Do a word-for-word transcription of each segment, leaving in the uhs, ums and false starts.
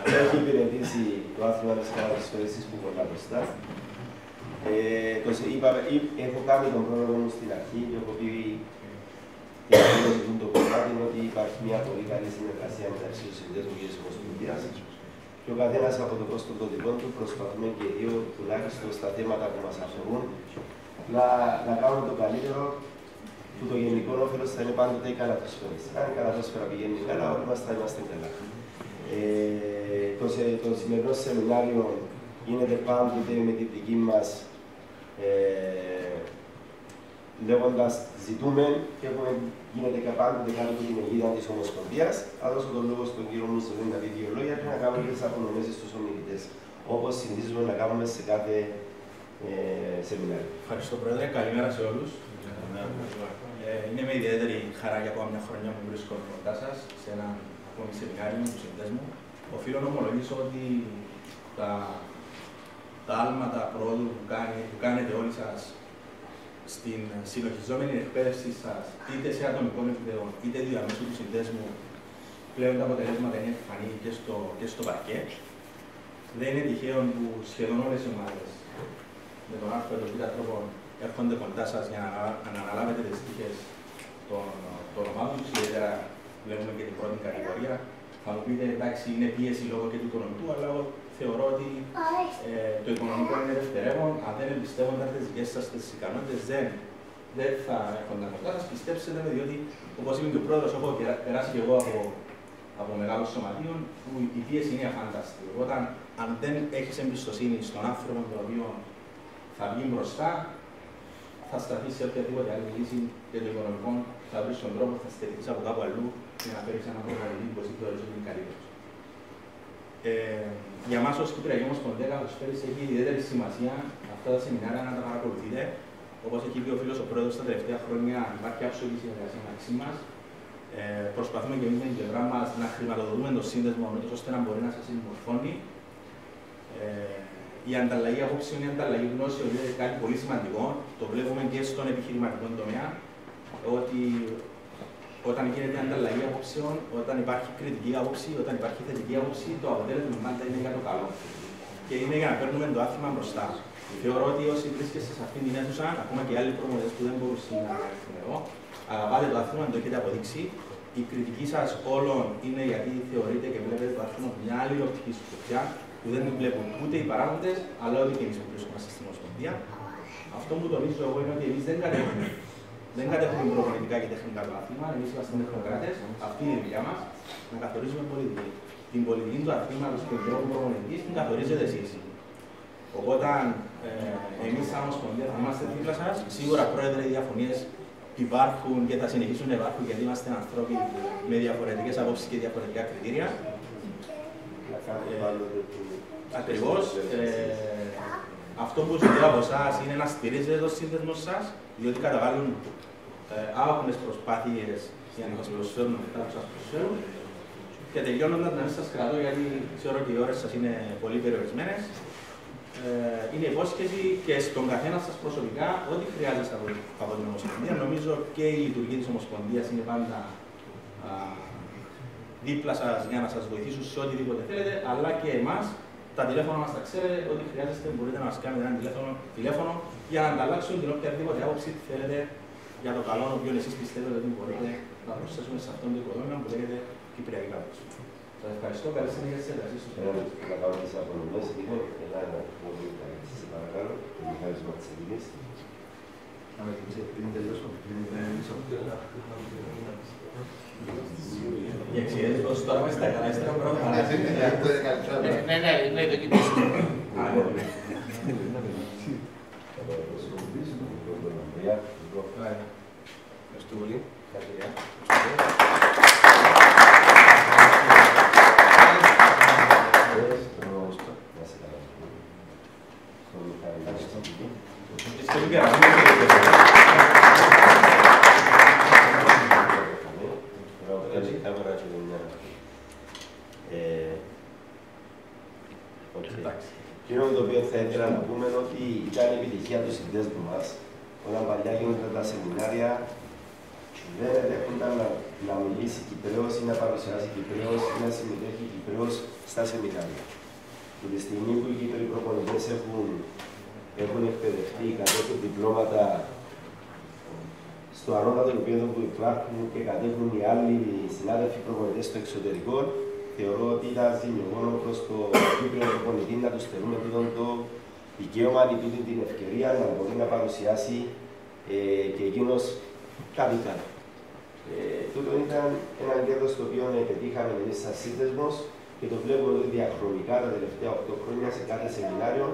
αλλά έχει υπηρετήσει το άθλημα της κατασφαίρεσης που πολλά μπροστά. Ε, το, είπα, είπ, έχω κάνει τον πρόλογο μου στην αρχή και έχω πει και αυτό το κομμάτι είναι ότι υπάρχει μια πολύ καλή συνεργασία μεταξύ του συνδέσμου και τη ομοσπονδία και ο καθένα από το κόστο των δικών του προσπαθούμε και οι δύο τουλάχιστον στα θέματα που μα αφορούν να, να κάνουμε το καλύτερο που το γενικό όφελο θα είναι πάντοτε η καλαθόσφαιρα. Αν η καλαθόσφαιρα πηγαίνει καλά, όλοι μα θα είμαστε καλά. Ε, το, το σημερινό σεμινάριο γίνεται πάντοτε με την δική μα. Ε, Λέγοντα, ζητούμε και έχουμε γίνεται πάντοτε κάτω από την αιγίδα τη Ομοσπονδία. Θα δώσω τον λόγο στον κύριο μου στον Δήμαρχο δύο λόγια και να κάνουμε και τι απονομές στους ομιλητές, όπως συνηθίζουμε να κάνουμε σε κάθε ε, σεμινάριο. Ευχαριστώ, Πρόεδρε. Καλημέρα σε όλους. Ε, είναι με ιδιαίτερη χαρά για ακόμα μια χρονιά που βρίσκομαι κοντά σας σε ένα ακόμη σεμινάριο με τους συνδέσμους. Οφείλω να ομολογήσω ότι τα, τα άλματα πρόοδου που, κάνει, που κάνετε όλοι σας στην συνοχιζόμενη εκπαίδευση σας, είτε σε ατομικών επιπέδων, είτε διαμέσου του συνδέσμου, πλέον τα αποτελέσματα είναι εμφανή και στο, και στο παρκέ. Δεν είναι τυχαίων που σχεδόν όλες οι ομάδες με τον άρθρο των πίτα τρόπων έρχονται κοντά σας για να αναλάβετε τις τύχες των, των ομάδων τους, ιδιαίτερα βλέπουμε και την πρώτη κατηγορία. Θα μου πείτε, εντάξει, είναι πίεση λόγω και του οικονομικού, αλλά θεωρώ ότι ε, το οικονομικό είναι δευτερεύον. Αν δεν εμπιστεύονταν τις δικές σας τις ικανότητες, δεν, δεν θα έρχονταν κοντά σας. Πιστέψτε με, διότι όπως είμαι και ο πρόεδρος, έχω περάσει και εγώ από, από μεγάλους σωματείων, που η πίεση είναι αφάνταστη. Όταν αν δεν έχεις εμπιστοσύνη στον άνθρωπο τον οποίο θα βγει μπροστά, θα σταθεί σε οποιαδήποτε άλλη λύση και των οικονομικών, θα βρει τον τρόπο, θα στηριχθεί από κάπου αλλού και να φέρει έναν προγραμματισμό που εσύ θεωρείς ότι είναι καλύτερο. Ε, για εμάς ως Κυπριακή Ομοσπονδία, καλωσφαίρεση, έχει ιδιαίτερη σημασία αυτά τα σεμινάρια να τα παρακολουθείτε. Όπως έχει πει ο φίλος ο πρόεδρος, τα τελευταία χρόνια υπάρχει άψογη συνεργασία μεταξύ μας. Ε, προσπαθούμε και εμείς με την πλευρά μας να χρηματοδοτούμε τον σύνδεσμο με το ώστε να μπορεί να σας συμμορφώνει. Ε, Η ανταλλαγή απόψεων, η ανταλλαγή γνώσεων είναι κάτι πολύ σημαντικό. Το βλέπουμε και στον επιχειρηματικό τομέα. Ότι όταν γίνεται ανταλλαγή απόψεων, όταν υπάρχει κριτική άποψη, όταν υπάρχει θετική άποψη, το αποτέλεσμα πάντα είναι για το καλό. Και είναι για να παίρνουμε το άθλημα μπροστά. Θεωρώ ότι όσοι βρίσκεστε σε αυτήν την αίθουσα, ακόμα και άλλοι προμονητές που δεν μπορούσαν να έρθουν εδώ, αγαπάτε το άθλημα, το έχετε αποδείξει. Η κριτική σας όλων είναι γιατί θεωρείτε και βλέπετε το άθλημα από μια άλλη οπτική σκοπιά, που δεν βλέπουν ούτε οι παράγοντες, αλλά ούτε και εμείς που βρίσκομαστε στην Ομοσπονδία. Αυτό που τονίζω εγώ είναι ότι εμείς δεν κατέχουμε. Δεν κατέχουμε προπονητικά και τεχνικά το αθλήμα, εμείς είμαστε τεχνοκράτες. Αυτή είναι η δουλειά μας, να καθορίζουμε πολιτική. Την πολιτική του αθλήματος και του τρόπου προπονητικής την καθορίζετε εσείς. Οπότε, ε, εμείς σαν Ομοσπονδία θα είμαστε δίπλα σας. Σίγουρα, Πρόεδρε, οι διαφωνίες υπάρχουν και θα συνεχίσουν να υπάρχουν γιατί είμαστε ανθρώποι με διαφορετικές απόψεις και διαφορετικά κριτήρια. Ακριβώς, ε, αυτό που ζητώ από εσάς είναι να στηρίζετε το σύνδεσμο σας, διότι καταβάλουν ε, άγνες προσπάθειες για να σας προσφέρουν αυτά που σας προσφέρουν. Και τελειώνοντας, να μην σας κρατώ, γιατί ξέρω και οι ώρες σας είναι πολύ περιορισμένες. Ε, είναι υπόσχεση και στον καθένα σας προσωπικά ό,τι χρειάζεστε από, από την Ομοσπονδία. Νομίζω και η λειτουργία της Ομοσπονδίας είναι πάντα α, δίπλα σας για να σας βοηθήσουν σε οτιδήποτε θέλετε, αλλά και εμάς. Τα τηλέφωνα μας τα ξέρετε, ό,τι χρειάζεστε μπορείτε να μας κάνετε ένα τηλέφωνο, τηλέφωνο για να ανταλλάξουν την οποιαδήποτε άποψη θέλετε για το καλό, όποιον εσείς πιστεύετε ότι μπορείτε να προσθέσουμε σε αυτόν τον οικοδόμημα που λέγεται Κυπριακή Κάπωση. Σας ευχαριστώ, καλή συνέχεια στις εργασίες του. Να κάνω τις απονομές, Νίκο, Ελλάδα, που μπορείτε σε παρακαλώ, το Μιχάλης Ματσελίνης. Να με θυμίσετε πριν τελειώσω, πριν τελειώσω. Η εξαιρετική πρόσφατα τώρα μέσα στα καλά, είστε ένα πράγμα. Ναι, ναι, ναι, το κοιτήσω. Ευχαριστώ πολύ. Εκείνο το οποίο θα ήθελα να πούμε ότι ήταν η επιτυχία του συνδέσμου μας. Όταν παλιά γίνονταν τα σεμινάρια, δεν έρχονταν να μιλήσει Κυπρέος ή να παρουσιάσει Κυπρέος ή να συμμετέχει Κυπρέος στα σεμινάρια. Και τη στιγμή που οι Κύπροι προπονητές έχουν, έχουν εκπαιδευτεί κατέχουν διπλώματα στο ανώτατο επίπεδο που υπάρχουν και κατέχουν οι άλλοι συνάδελφοι προπονητές στο εξωτερικό, θεωρώ ότι ήταν ζημιογόνο προς το Κύπριο προπονητή να του στερούμε το δικαίωμα ή την ευκαιρία να μπορεί να παρουσιάσει ε, και εκείνο κάτι καλό. Ε, τούτο ήταν ένα κέρδος το οποίο πετύχαμε εμείς σαν σύνδεσμος και το βλέπουμε ότι διαχρονικά τα τελευταία οκτώ χρόνια σε κάθε σεμινάριο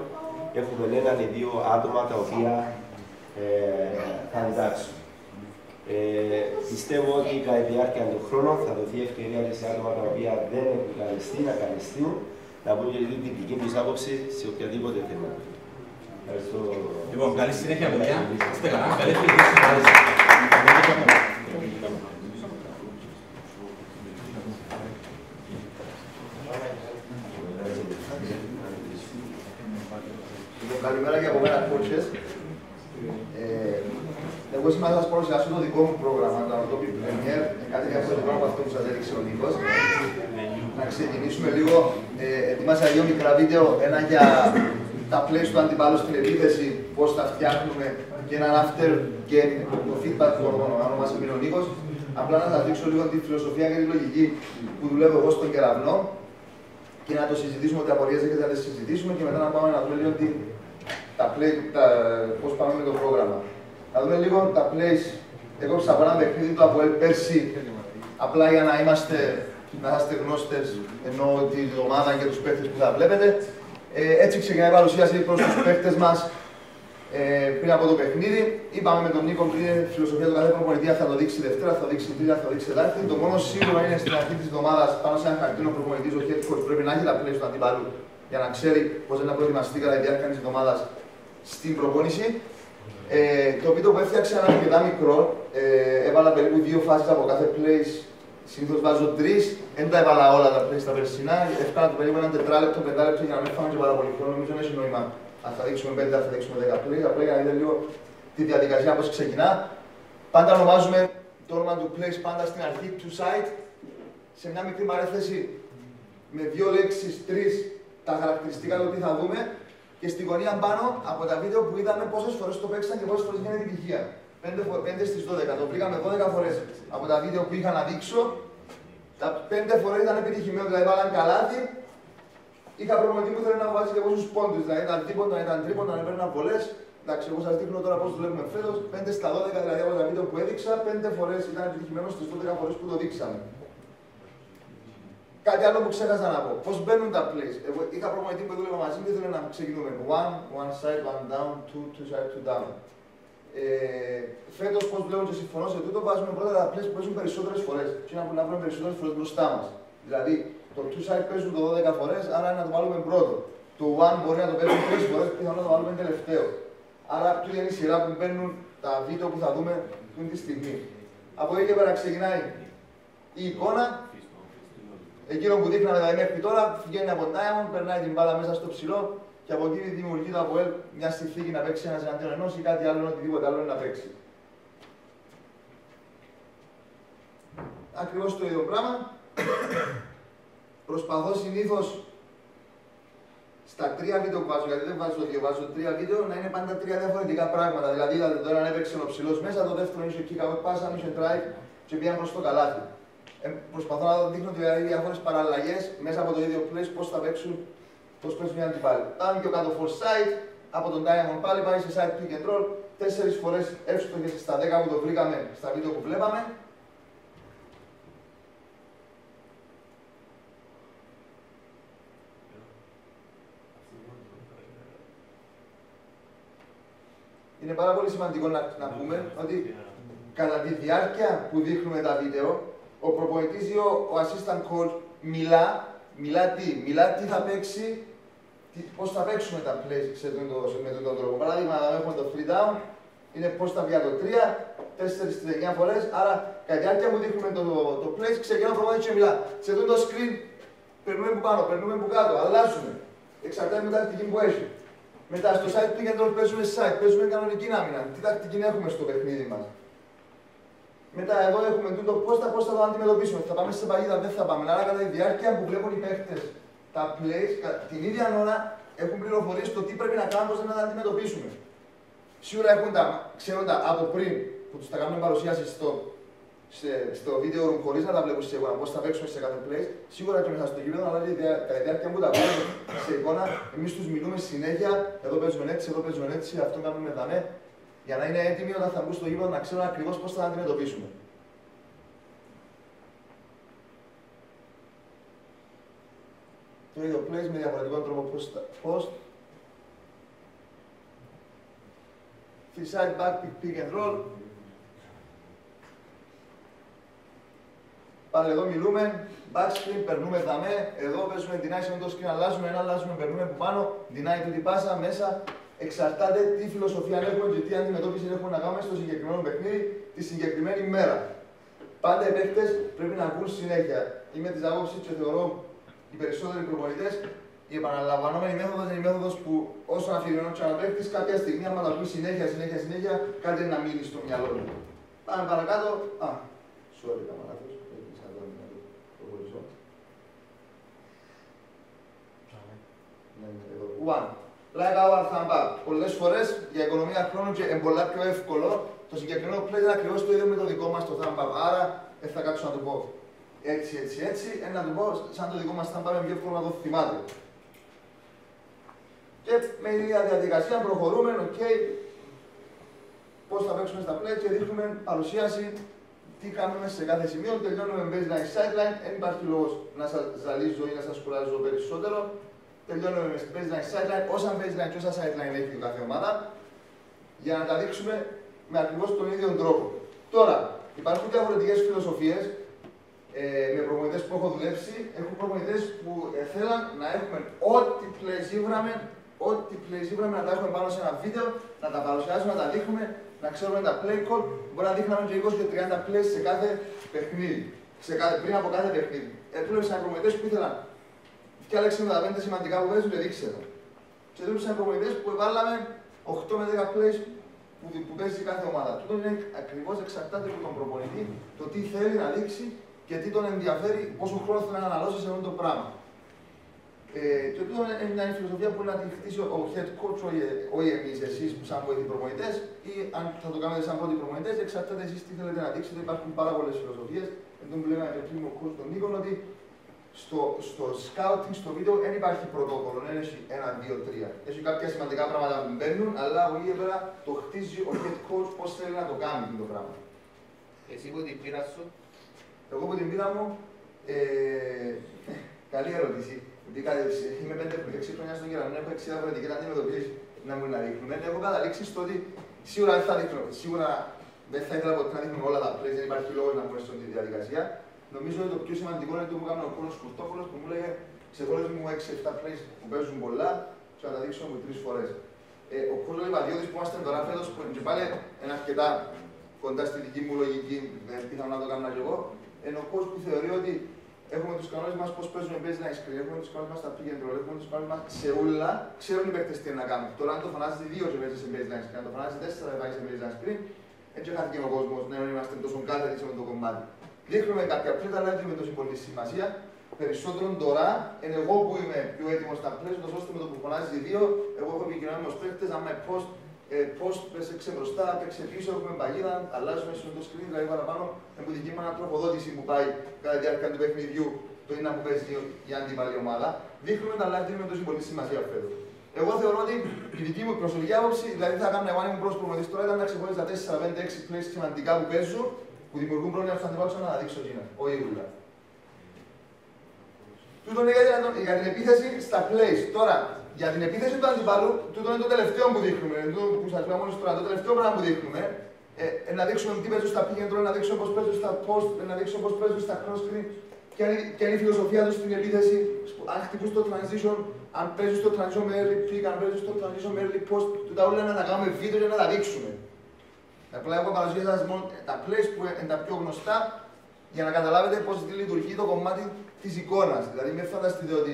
έχουμε έναν ή δύο άτομα τα οποία ε, θα διδάξουν. Ε, πιστεύω ότι κατά τη διάρκεια του χρόνου θα δοθεί ευκαιρία και σε άτομα τα οποία δεν έχουν καλεστεί να καλεστούν να πούν και την δική του άποψη σε οποιαδήποτε θέμα. Ευχαριστώ. Λοιπόν, καλή συνέχεια, παιδιά. Είστε καλά. Καλή συνέχεια. Καλημέρα και από μένα, κότσες. Εγώ σήμερα θα σας παρουσιάσω το δικό μου πρόγραμμα, το Ορτόπι Πρεμιέρ, κάτι διαφορετικό από αυτό που σας έδειξε ο Νίκος. Να ξεκινήσουμε λίγο. Ετοίμασα δύο μικρά βίντεο, ένα για τα plays του αντιπάλου στην επίθεση, πώς τα φτιάχνουμε, και έναν after game, το feedback του οργανωμένου μας είναι ο Νίκος. Απλά να σας δείξω λίγο τη φιλοσοφία και τη λογική που δουλεύω εγώ στον Κεραυνό και να το συζητήσουμε, ότι απορίες έχετε να τις συζητήσουμε και μετά να πάμε να δούμε λίγο τι, τα play, τα, πώς πάμε με το πρόγραμμα. Να δούμε λίγο τα plays. Εγώ ξαπάνω ένα παιχνίδι του Αποέλ πέρσι, απλά για να είμαστε, να είστε γνώστες, εννοώ την ομάδα και τους παίχτες που θα βλέπετε. Ε, έτσι ξεκινάει η παρουσίαση προς τους παίχτες μας ε, πριν από το παιχνίδι. Είπαμε με τον Νίκο πριν, η φιλοσοφία του κάθε προπονητή θα το δείξει Δευτέρα, θα το δείξει Τρίτη, θα το δείξει Τετάρτη. Το μόνο σίγουρο είναι στην αρχή της εβδομάδας, πάνω σε έναν χαρτί ο προπονητής, ο head coach πρέπει να έχει τα plays του αντιπάλου, για να ξέρει πώς να προετοιμαστεί κατά τη διάρκεια της εβδομάδας στην προπόνηση. Ε, το βίντεο που έφτιαξα είναι αρκετά μικρό. Ε, έβαλα περίπου δύο φάσεις από κάθε play. Συνήθως βάζω τρεις. Δεν τα έβαλα όλα τα play στα περσινά. Έφτανα το περίπου ένα τετράλεπτο, πεντάλεπτο για να μην φάμε και πάρα πολύ χρόνο. Νομίζω δεν έχει νόημα. Αν θα δείξουμε πέντε, θα δείξουμε δέκα play. Απλά για να δείτε λίγο τη διαδικασία πώς ξεκινά. Πάντα ονομάζουμε το όνομα του plays πάντα στην αρχή του site. Σε μια μικρή παρέθεση με δύο λέξεις, τρεις. Τα χαρακτηριστικά του τι θα δούμε και στην γωνία πάνω από τα βίντεο που είδαμε πόσες φορές το παίξαν και πόσες φορές γίνεται την επιτυχία. πέντε στις δώδεκα, το βρήκαμε δώδεκα φορές από τα βίντεο που είχα να δείξω. Τα πέντε φορές ήταν επιτυχημένο, δηλαδή βάλαν καλάθι. Είχα προπονητή που ήθελε να βάζει και πόσους πόντους, δηλαδή ήταν τίποτα, ήταν τρίποτα, να παίρναν πολλές. Εντάξει, εγώ σας δείχνω τώρα πώς δουλεύουμε φέτος. πέντε στα δώδεκα, δηλαδή από τα βίντεο που έδειξα, πέντε φορές ήταν επιτυχημένο στις δώδεκα φορές που το δείξαμε. Κάτι άλλο που ξέχασα να πω. Πώς μπαίνουν τα plays. Εγώ είχα προπονητή που δούλευα μαζί μου και ήθελα να ξεκινούμε. One, one side, one down, two, two side, two down. Ε, φέτος, πώς βλέπω και συμφωνώ σε τούτο, βάζουμε πρώτα τα plays που παίζουν περισσότερες φορές. Και να βρούμε περισσότερες φορές μπροστά μας. Δηλαδή, το two side παίζουν το δώδεκα φορές, άρα να το βάλουμε πρώτο. Το one μπορεί να το παίζουν τρεις φορές, πιθανόν να το βάλουμε τελευταίο. Άρα, αυτή είναι η σειρά που παίρνουν τα βίντεο που θα δούμε αυτή τη στιγμή. Από εκεί και πέρα ξεκινάει η εικόνα. Εκείνο που δείχναμε δηλαδή μέχρι τώρα βγαίνει από diamond, περνάει την μπάλα μέσα στο ψηλό και από εκεί δημιουργεί το Αποέλ μια συνθήκη να παίξει ένα εναντίον ενός ή κάτι άλλο, οτιδήποτε άλλο να παίξει. Ακριβώς το ίδιο πράγμα. Προσπαθώ συνήθως στα τρία βίντεο που βάζω, γιατί δεν βάζω δύο, βάζω τρία βίντεο, να είναι πάντα τρία διαφορετικά πράγματα. Δηλαδή, είδατε τώρα αν έπαιξε ο ψηλός μέσα, το δεύτερο είχε kick out pass, αν είχε try και πήγαν προς το καλάθι. Ε, προσπαθώ να δείχνω δηλαδή διάφορες παραλλαγές μέσα από το ίδιο plays πώς θα παίξουν, πώς παίζουν οι αντιπάλοι. Πάμε πιο κάτω for side, από τον diamond πάλι πάει σε side pick and roll. Τέσσερις φορές εύστοχες στα δέκα που το βρήκαμε στα βίντεο που βλέπαμε. Είναι πάρα πολύ σημαντικό να, να πούμε ότι κατά τη διάρκεια που δείχνουμε τα βίντεο, ο προπονητής ή ο, ο assistant coach μιλά, μιλά τι, μιλά τι θα παίξει, τι, πώς θα παίξουμε τα plays σε τον, το, σε, με τον, τον τρόπο. Παράδειγμα, να έχουμε το three down, είναι πώς θα βγει το τρία, τέσσερα, εννιά φορές, άρα κατά τη διάρκεια που δείχνουμε το, το, το plays, ξεκινάει ο προπονητής και μιλά. Σε τον το screen, περνούμε που πάνω, περνούμε που κάτω, αλλάζουμε. Εξαρτάται με τα τακτική που έχει. Μετά στο side pick and roll παίζουμε side, παίζουμε κανονική άμυνα. Τι τακτική έχουμε στο παιχνίδι μας. Μετά εδώ έχουμε τούτο πώς θα, πώς θα το αντιμετωπίσουμε. Θα πάμε σε παγίδα, δεν θα πάμε. Άρα κατά τη διάρκεια που βλέπουν οι παίχτες τα plays την ίδια ώρα έχουν πληροφορίες στο τι πρέπει να κάνουμε ώστε να τα αντιμετωπίσουμε. Σίγουρα έχουν τα, ξέρουν τα από πριν που του τα κάνουμε παρουσιάσει στο, σε, στο βίντεο room χωρίς να τα βλέπουν σε εικόνα, πώς θα παίξουμε σε κάθε plays. Σίγουρα και μέσα στο γήπεδο, αλλά τα ιδιάρκεια που τα βλέπουν σε εικόνα, εμείς τους μιλούμε συνέχεια. Εδώ παίζουμε έτσι, εδώ παίζουμε έτσι, αυτό κάνουμε δαμέ. Για να είναι έτοιμοι όταν θα μπουν στο γήπεδο να ξέρουν ακριβώς πώς θα τα αντιμετωπίσουμε. Το ίδιο plays με διαφορετικό τρόπο post. Free side back pick, pick and roll. Πάλι εδώ μιλούμε, back screen, περνούμε δαμέ. Εδώ παίζουμε deny σε το screen, αλλάζουμε ένα, αλλάζουμε, περνούμε από πάνω. Deny του την πάσα μέσα. Εξαρτάται τι φιλοσοφία έχουμε και τι αντιμετώπιση έχουμε να κάνουμε στο συγκεκριμένο παιχνίδι τη συγκεκριμένη μέρα. Πάντα οι παίκτες πρέπει να ακούν συνέχεια. Είμαι της άποψης και θεωρώ. Οι περισσότεροι προπονητές, η επαναλαμβανόμενη μέθοδος είναι η μέθοδος που όσο αφιερώνει ο παίκτης, κάποια στιγμή, άμα τα πει συνέχεια, συνέχεια, συνέχεια, κάτι να μείνει στο μυαλό του. Πάμε παρακάτω. Α, sorry, τα μαλάκα. One. Like our thumb up. Πολλές φορές για οικονομία χρόνου και εμπολά πιο εύκολο, το συγκεκριμένο play είναι ακριβώς το ίδιο με το δικό μας το thumb up. Άρα, θα κάτσω να το πω. Έτσι, έτσι, έτσι, ένα να του πω, σαν το δικό μας θα πάμε πιο εύκολο να το θυμάται. Και με η ίδια διαδικασία προχωρούμε, οκ, okay, πώς θα παίξουμε στα play και δείχνουμε παρουσίαση, τι κάνουμε σε κάθε σημείο, τελειώνουμε baseline, sideline, δεν υπάρχει λόγος να σας ζαλίζω ή να σας κουράζω περισσότερο. Τελειώνουμε με baseline, sideline, όσα baseline και όσα sideline έχει η κάθε ομάδα, για να τα δείξουμε με ακριβώς τον ίδιο τρόπο. Τώρα, υπάρχουν διαφορετικές φιλοσοφίες. Ε, με προπονητές που έχω δουλέψει, έχω προπονητές που ε, θέλαν να έχουμε ό,τι plays ήβραμε, ό,τι plays ήβραμε να τα έχουμε πάνω σε ένα βίντεο, να τα παρουσιάσουμε, να τα δείχνουμε, να ξέρουμε τα play call. Μπορεί να δείχναμε και είκοσι με τριάντα plays σε κάθε παιχνίδι, σε κάθε, πριν από κάθε παιχνίδι. Ε, δούλεψαν προπονητές που ήθελαν, φτιάξαμε τα πέντε σημαντικά που παίζουν και δείξε τα. Και δούλεψαν προπονητές που βάλαμε οκτώ με δέκα plays που, που παίζει κάθε ομάδα. Τούτο είναι ακριβώς εξαρτάται από τον προπονητή, το τι θέλει να δείξει. Γιατί τον ενδιαφέρει πόσο χρόνο θέλει να αναλώσει σε αυτό το πράγμα. Ε, και αυτό είναι μια φιλοσοφία που μπορεί να τη χτίσει ο head coach, όχι εμείς, εσείς που σαν πρώτοι προπονητές, ή αν θα το κάνετε σαν πρώτοι προπονητές, εξαρτάται εσείς τι θέλετε να δείξετε. Υπάρχουν πάρα πολλές φιλοσοφίες. Εδώ που λέγαμε και πριν ο coach τον Νίκο, ότι στο, στο scouting, στο βίντεο, δεν υπάρχει πρωτόκολλο. Δεν έχει ένα, δύο, τρία. Έχει κάποια σημαντικά πράγματα που μπαίνουν, αλλά από εκεί πέρα το χτίζει ο head coach πώς θέλει να το κάνει το πράγμα. Εσύ που την πείρα σου. Εγώ από την πείρα μου, ε, καλή ερώτηση. Είμαι πέντε έξι χρόνια στον Κεραυνό, έχω εξήντα διαφορετικές αντιμετωπίσεις να μου να δείχνουμε. Έχω καταλήξει στο ότι σίγουρα δεν θα δείχνω. Σίγουρα δεν θα ήθελα ποτέ να δείχνουμε όλα τα plays, δεν υπάρχει λόγο να μπορέσω τη διαδικασία. Νομίζω ότι το πιο σημαντικό είναι το που έκανε ο Κούρος Κουρτόπουλος που μου λέγε σε χώρες μου έξι επτά plays που παίζουν πολλά, θα τα δείξω μου τρεις φορές. Ε, ο Κούρος Λαμπρίας που ήμασταν τώρα φέτος και πάλι είναι αρκετά κοντά στη δική μου λογική, δεν πιθανό να το κάνω κι εγώ. Ενώ ο coach που θεωρεί ότι έχουμε τους κανόνες μας πώς παίζουμε baseline screen, έχουμε τους κανόνες μας στα pick and roll, έχουμε τους κανόνες μας σε όλα, ξέρουν οι παίκτες τι να κάνουν. Τώρα, αν το φωνάζει δύο και παίζει σε baseline screen, αν το φωνάζει τέσσερα και παίζει σε baseline screen, έτσι χάθηκε ο κόσμος, ναι, είμαστε τόσο κάθετοι με το κομμάτι. Δείχνουμε κάποια πλήτα, αλλά δεν με τόσο πολύ σημασία. Περισσότερον τώρα, εν εγώ που είμαι πιο έτοιμος στα πλαίσια, ώστε με το που φωνάζει δύο, εγώ έχω επικοινωνία με τους παίκτες, αν με post, post παίξε μπροστά, παίξε πίσω, έχουμε παγίδα, αλλάζουμε στο screen, δηλαδή παραπάνω. Που δική μου ανατροφοδότηση που πάει κατά τη διάρκεια του παιχνιδιού, το είναι που παίζει η αντίπαλη ομάδα, δείχνουμε τα live με τόση πολύ σημασία φέτος. Εγώ θεωρώ ότι η δική μου προσωπική άποψη, δηλαδή θα έκανα εγώ αν ήμουν προπονητής τώρα, ήταν να ξεχωρίζω τα τέσσερα πέντε έξι plays σημαντικά που παίζουν, που δημιουργούν πρόβλημα στον αντίπαλο να τα δείξω εκείνα, όχι ούλα. Τούτο είναι για την επίθεση στα plays. Τώρα, για την επίθεση του αντιπάλου, τούτο είναι το τελευταίο που δείχνουμε, που σας λέω μόλις τώρα, το τελευταίο πράγμα που δείχνουμε. Ε, να δείξουμε τι παίζουν στα pick and roll, να δείξουμε πώς παίζουν στα post, να δείξουμε πώς παίζουν στα cross screen, ποια είναι η φιλοσοφία τους στην επίθεση, αν χτυπούν το transition, αν παίζουν στο transition με early pick, αν παίζουν στο transition με early post, τούτα όλα να τα κάνουμε βίντεο για να τα δείξουμε. Απλά έχω παρουσιάσει τα plays που είναι τα πιο γνωστά για να καταλάβετε πώς λειτουργεί το κομμάτι της εικόνας. Δηλαδή, μην φανταστείτε ότι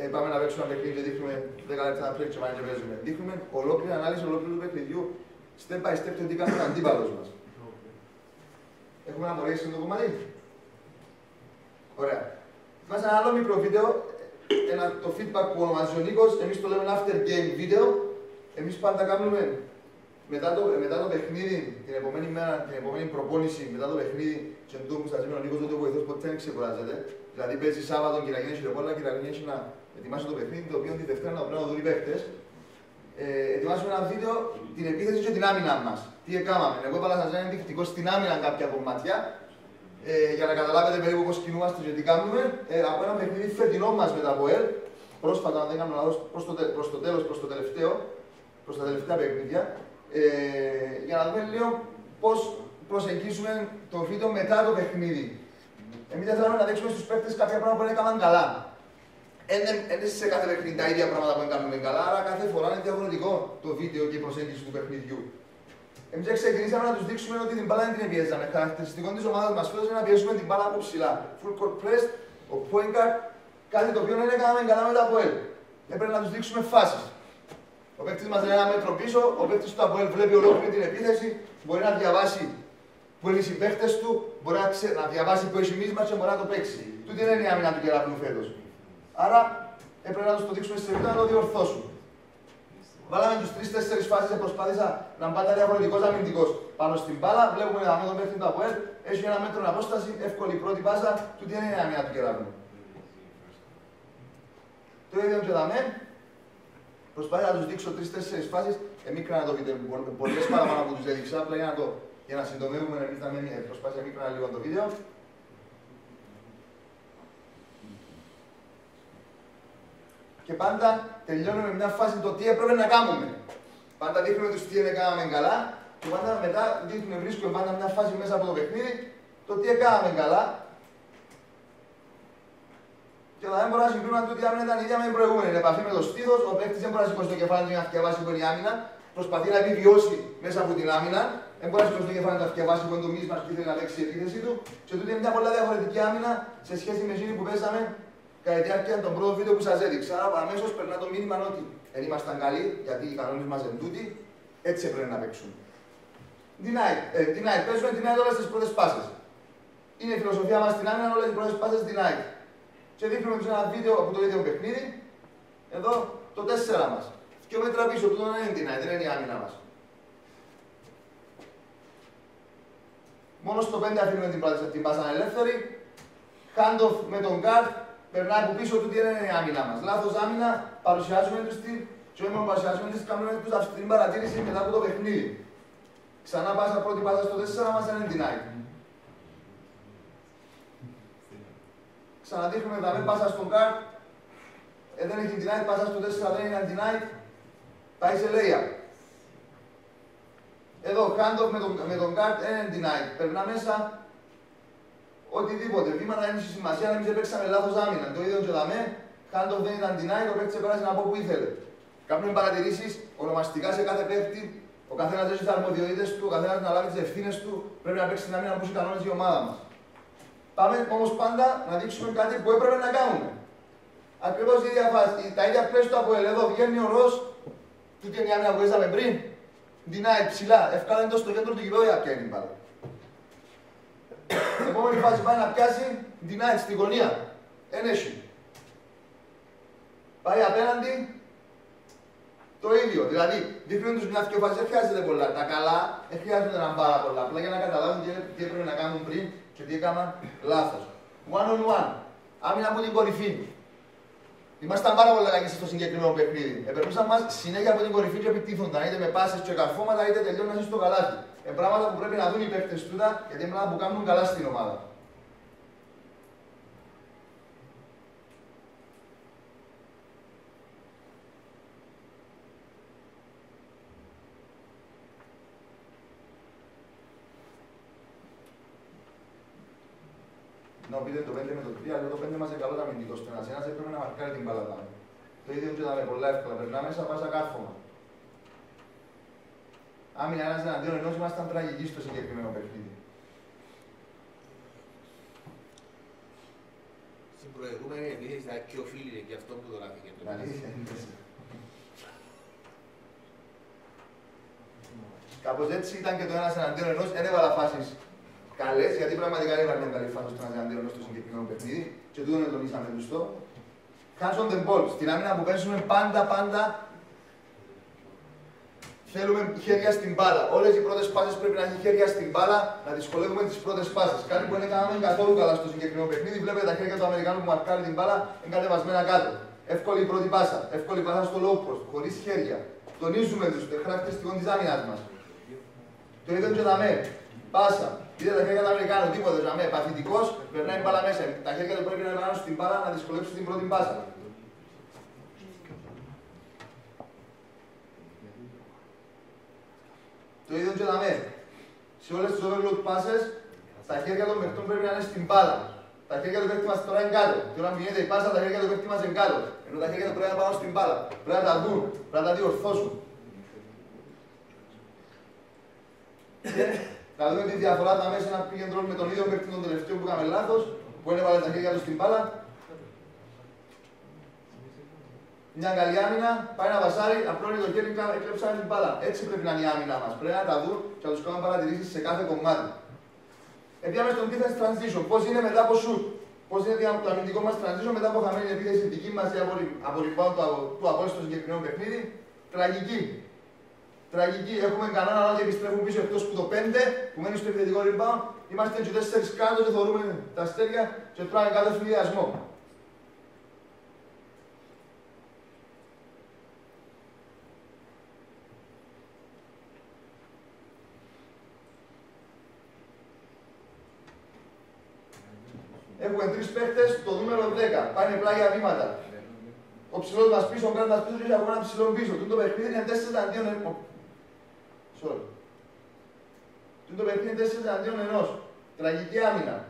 ε, πάμε να παίξουμε ένα παιχνίδι και δείχνουμε δέκα λεπτά play και μάλλον και παίζουμε. Δείχνουμε ολόκληρη ανάλυση ολόκληρου παιχνιδιού. Step by step το τι κάνει ο αντίπαλος μας. Έχουμε να μορφώσει το κομμάτι. Ωραία. Θυμάσαι ένα άλλο μικρό βίντεο ένα, το feedback που ονομάζει ο Νίκος, εμείς το λέμε after game video. Εμείς πάντα κάνουμε μετά το, μετά το παιχνίδι, την επόμενη μέρα, την επόμενη προπόνηση, μετά το παιχνίδι, και εντούτοις που σας είπε ο Νίκος, ότι ο βοηθός ποτέ δεν ξεκουράζεται. Δηλαδή παίζει Σάββατο, Κυριακή, Σιλοπόλα, Κυριακή να ετοιμάσει το παιχνίδι, το οποίο τη Δευτέρα να πρέπει να δουν οι παίχτες. Ε, ετοιμάσουμε ένα βίντεο την επίθεση και την άμυνα μας. Τι έκαναμε. Εγώ έβαλα σας ένα ενδεικτικό στην άμυνα κάποια κομμάτια, ε, για να καταλάβετε περίπου πώς κινούμαστε και τι κάνουμε. Ε, από ένα παιχνίδι φετινό μας με τα ΠΟΕΛ, πρόσφατα, αν δεν κάνω λάθος, προς το, προς το τέλος, προς το τελευταίο, προς τα τελευταία παιχνίδια. Ε, για να δούμε λίγο πώς προσεγγίζουμε το βίντεο μετά το παιχνίδι. Εμείς δεν θέλουμε να δείξουμε στους παίκτες κάποια πράγματα που έκαναν καλά. Είναι σε κάθε παιχνίδι τα ίδια πράγματα που κάνουμε καλά, αλλά κάθε φορά είναι διαφορετικό το βίντεο και η προσέγγιση του παιχνιδιού. Εμείς ξεκινήσαμε να τους δείξουμε ότι την μπάλα δεν την πιέζαμε. Χαρακτηριστικό της ομάδας μας φέτος είναι να πιέσουμε την μπάλα από ψηλά. Full court press, ο point guard, κάτι το οποίο δεν έκαναμε καλά με το ΑΠΟΕΛ. Έπρεπε να τους δείξουμε φάσεις. Ο παίκτης μας λέει ένα μέτρο πίσω, ο παίκτης του ΑΠΟΕΛ βλέπει ολόκληρη την επίθεση, μπορεί να διαβάσει που είναι οι συμπαίκτες του, μπορεί να, ξε... να διαβάσει που έχει μίσμα και μπορεί να το παίξει. Τούτη δεν είναι η άμυνα του Κεραυνού φέτος. Άρα έπρεπε να τους το δείξουμε στη σελίδα να το διορθώσουμε. Βάλαμε τους τρεις τέσσερις φάσεις και προσπάθησα να μπει τα διαφορετικός αμυντικός. Πάνω στην μπάλα, βλέπουμε έναν μέτρο μέχρι το ΑΠΟΕΛ, έχει ένα μέτρο απόσταση, εύκολη πρώτη πάσα, τούτη δεν είναι η άμυνα του Κεραυνού. Το ίδιο και δαμέ, προσπάθησα να τους δείξω τρεις τέσσερις φάσεις, εμίκρανα το βίντεο πολλές παραπάνω που τους έδειξα, απλά για να, το, για να συντομεύουμε, εμείς προσπάθησα να εμίκρανα λίγο το βίντεο. Και πάντα τελειώνουμε με μια φάση το τι έπρεπε να κάνουμε. Πάντα δείχνουμε τους τι έκαναμε καλά και πάντα μετά δείχνουμε, βρίσκουμε πάντα μια φάση μέσα από το παιχνίδι το τι έκαναμε καλά. Και όταν δεν μπορούμε να συγκρίνουμε τούτη άμυνα ήταν η ίδια με την προηγούμενη. Είναι επαφή με το στήθος, ο παίκτης δεν μπορεί να σηκώσει το κεφάλι του για να θυκευάσει που είναι η άμυνα. Προσπαθεί να επιβιώσει μέσα από την άμυνα. Δεν μπορεί να σηκώσει το κεφάλι του να θυκευάσει που είναι το μίσμα και θέλει να παίξει η επίθεση του. Και τούτη είναι μια πολλά διαφορετική άμυνα σε σχέση με εκείνη που παίζαμε κατά τη διάρκεια των πρώτων βίντεο που σας έδειξα. Άρα αμέσως περνά το μήνυμα ότι δεν ήμασταν καλοί, γιατί οι κανόνες μας εν τούτοι, έτσι έπρεπε να παίξουν. Denied, ε, denied. Παίζουμε denied όλες τις πρώτες πάσες. Είναι η φιλοσοφία μας στην άμυνα, όλες τις πρώτες πάσες denied. Και δείχνουμε σε ένα βίντεο από το ίδιο παιχνίδι, εδώ το τέσσερα μας. Και ο μέτρα πίσω του δεν είναι denied, δεν είναι η άμυνα μας. Μόνο στο πέντε αφήνουμε την, την πάσα ελεύθερη. Handoff με τον guard. Περνάει από πίσω του τι είναι η άμυνα μας. Λάθος άμυνα, παρουσιάζουμε τους την. Και όχι μόνο παρουσιάζουμε τους, κάνουμε τους αυστηρή παρατήρηση μετά από το παιχνίδι. Ξανά πάσα πρώτη πάσα στο τέσσερα μας είναι denied. Ξαναδείχνουμε τα μεν πάσα στον guard. Ε, δεν έχει denied, πάσα στο τέσσερα δεν είναι denied. Πάει σε layup. Εδώ, handoff με, το, με τον guard είναι denied. Περνά μέσα. Οτιδήποτε, βήματα δεν έχει σημασία, εμείς δεν παίξαμε λάθος άμυνα. Το ίδιο και δαμέ, handoff δεν ήταν denied, ο παίκτης επέρασε από όπου ήθελε. Κάνουμε παρατηρήσεις ονομαστικά σε κάθε παίκτη, ο καθένας έχει τις αρμοδιότητες του, ο καθένας να λάβει τις ευθύνες του, πρέπει να παίξει την άμυνα που έχει κανόνες η ομάδα μας. Πάμε όμως πάντα να δείξουμε κάτι που έπρεπε να κάνουμε. Ακριβώς η ίδια φάση, τα ίδια πλαίσια του από εδώ βγαίνει ο Ρος, του και μια άμυνα που έζαμε πριν, denied ψηλά, ευκάλα εντός στο κέντρο του γηπέδου για πιάνει μπάλα. Η επόμενη φάση πάει να πιάσει denied στη γωνία. Εν έχει. Πάει απέναντι το ίδιο. Δηλαδή, δείχνουν τους μια-δυο φάσεις, δεν χρειάζεται πολλά. Τα καλά δεν χρειάζονται να πάρα πολλά. Απλά για να καταλάβουν τι έπρεπε να κάνουν πριν και τι έκαναν λάθος. One on one. Άμυνα από την κορυφή. Ήμασταν πάρα πολύ κακοί στο συγκεκριμένο παιχνίδι. Επερνούσαν μας συνέχεια από την κορυφή και επιτίθονταν. Είτε με πάσες και καρφώματα, είτε τελειώναν στο καλάθι. Ε, πράγματα που πρέπει να δουν οι παίκτες τούτα, γιατί είναι πράγματα που κάνουν καλά στην ομάδα. Να πείτε το πέντε με το τρία, αλλά το πέντε μας είναι καλό να μην δει το στενάς. Ένας έπρεπε να μαρκάρει την μπάλα πάνω. Το ίδιο και ήταν πολλά εύκολα. Περνά μέσα, πάσα κάρφωμα. Άμυνα ένας εναντίον ενός, ήμασταν τραγικοί στο συγκεκριμένο παιχνίδι. Στην προηγούμενη επίθεση ήταν και οφείλεται και αυτό που δωράφηκε. Κάπως έτσι ήταν και το ένας εναντίον ενός, δεν έβαλα φάσεις καλές, γιατί πραγματικά δεν έβαλα μια καλή φάση στο ένας εναντίον ενός στο συγκεκριμένο παιχνίδι και τούτο είναι το μη σαν μελουστό. Hands on the ball. Στην άμυνα που παίζουμε πάντα πάντα θέλουμε χέρια στην μπάλα. Όλες οι πρώτες πάσες πρέπει να έχει χέρια στην μπάλα, να δυσκολεύουμε τις πρώτες πάσες. Κάτι που δεν κάναμε καθόλου καλά στο συγκεκριμένο παιχνίδι. Βλέπετε τα χέρια του Αμερικάνου που μαρκάρει την μπάλα είναι κατεβασμένα κάτω. Εύκολη η πρώτη πάσα. Εύκολη πάσα στο low post, χωρίς χέρια. Τονίζουμε τους χαρακτηριστικών της άμυνας μας. Το είδε και τα μέρη. Πάσα. Είδε τα χέρια του Αμερικάνου, τίποτα ζαμέ. Παθητικός, περνάει μπάλα μέσα. Τα χέρια του πρέπει να περνάνε στην μπάλα να δυσκολεύσουν την πρώτη πάσα. Το ίδιο και τα μέρη. Σε όλες τις overload passes, τα χέρια των παιχτών πρέπει να είναι στην μπάλα. Τα χέρια του παίκτη μας τώρα είναι κάτω. Και όταν πηγαίνει η πάσα, τα χέρια του παίκτη μας είναι κάτω. Ενώ τα χέρια του πρέπει να πάνω στην μπάλα. Πρέπει να τα δουν, πρέπει να τα διορθώσουν. Να δούμε τη διαφορά τα μέσα να πήγαινε τρόπο με τον ίδιο παίκτη των τελευταίων που κάναμε λάθος, που έβαλε τα χέρια του στην μπάλα. Μια καλή άμυνα, πάει να βασάρει, απλώνει το χέρι και έκλεψαν την μπάλα. Έτσι πρέπει να είναι η άμυνα μας. Πρέπει να τα δουν και να τους κάνουν παρατηρήσεις σε κάθε κομμάτι. Επιάμε στον defense transition. Πώς είναι μετά από shoot. Πώς είναι το αμυντικό μας transition μετά από χαμένη επίθεση δική μας ή από rebound του απόλυτου στο συγκεκριμένο παιχνίδι. Τραγική. Τραγική. Έχουμε κανόνα να επιστρέφουν πίσω εκτός που το πέντε που μένει στο επιθετικό rebound. Είμαστε και τέσσερις κάτω και θεωρούμε τα αστέρια και τρώνε κάτω στον ιδιασμό. Έχουμε τρεις παίχτες, το νούμερο δέκα. Πάνε πλάγια βήματα. Ο ψηλός μας πίσω, ο κράτας πίσω, και από ένα ψηλό πίσω. Τούν το παιχνίδι είναι τέσσερα αντίον ενός. Sorry. Τούν το παιχνίδι είναι τέσσερα αντίον ενός. Τραγική άμυνα.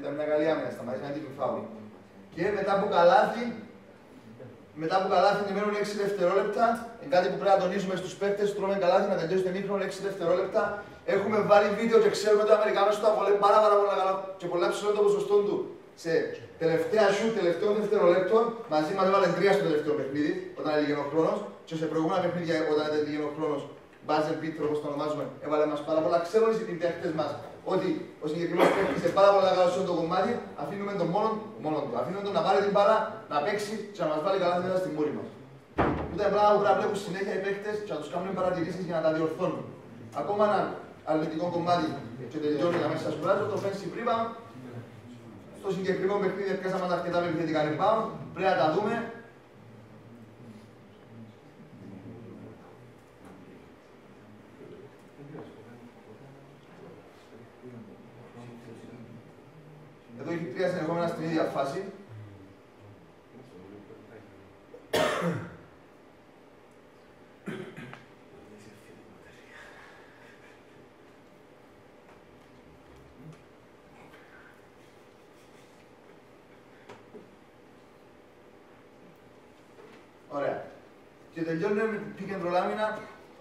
Ήταν μια καλή άμυνα, σταματήσει να γίνει φάουλ. Και μετά από καλάθι, μετά από καλάθι μένουν έξι δευτερόλεπτα. Είναι κάτι που πρέπει να τονίζουμε στους παίκτες, τρώμε καλάθι να τελειώσει τον ύπνο, έξι δευτερόλεπτα. Έχουμε βάλει βίντεο και ξέρουμε ότι ο Αμερικανός τα βολεύει πάρα πάρα πολύ καλά και πολλά ψηλό το ποσοστό του. Σε τελευταία σου, τελευταίων δευτερολέπτων, μαζί μας έβαλε τρία στο τελευταίο παιχνίδι, όταν έλυγε ο χρόνος, και σε προηγούμενα παιχνίδια, όταν έλυγε ο χρόνος, buzzer beater όπως το ονομάζουμε, έβαλε μας πάρα πολλά. Ξέρουν οι συμπαίκτες μας ότι ο συγκεκριμένος παίκτης σε πάρα πολλά καλά στο κομμάτι, αφήνουμε τον μόνον, μόνον του. Αφήνουμε τον να πάρει την μπάλα, να παίξει και να μας βάλει καλά θέματα στην μούρη μας. Ούτε πράγμα που πρέπει να βλέπουν συνέχεια οι παίκτες και να τους κάνουν παρατηρήσεις για να τα διορθώνουν. Ακόμα ένα αρνητικό κομμάτι και τελειώνει να μην σας κουράζω, το fancy prima. Στο συγκεκριμένο παιχνίδι πιάσαμε τα αρκετά με επιθετικά rebound. Πρέπει να τα δούμε. Εδώ έχει τρία συνεχόμενα στην ίδια φάση. Ωραία. Και τελειώνουμε με την pick and roll άμυνα.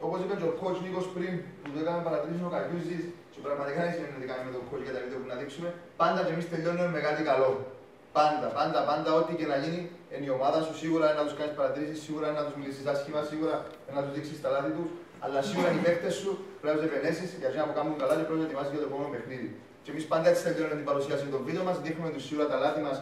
Όπως είπε και ο coach Νίκος πριν, που το έκαμε παρατηρήσει ο Κακιούζης, και πραγματικά δεν σημαίνει ότι κάνουμε τον coach για τα βίντεο που να δείξουμε, πάντα και εμείς τελειώνουμε με κάτι καλό. Πάντα, πάντα, πάντα, ό,τι και να γίνει, είναι η ομάδα σου, σίγουρα είναι να τους κάνεις παρατηρήσεις, σίγουρα είναι να τους μιλήσεις άσχημα, σίγουρα είναι να τους δείξεις τα λάθη τους, αλλά σίγουρα οι παίκτες σου πρέπει να τους επενέσεις για να κάνουν καλά και πρέπει να ετοιμάσεις για το επόμενο παιχνίδι. Και εμείς πάντα έτσι τελειώνουμε την παρουσίαση των βίντεο μας, δείχνουμε τους σίγουρα τα λάθη μας.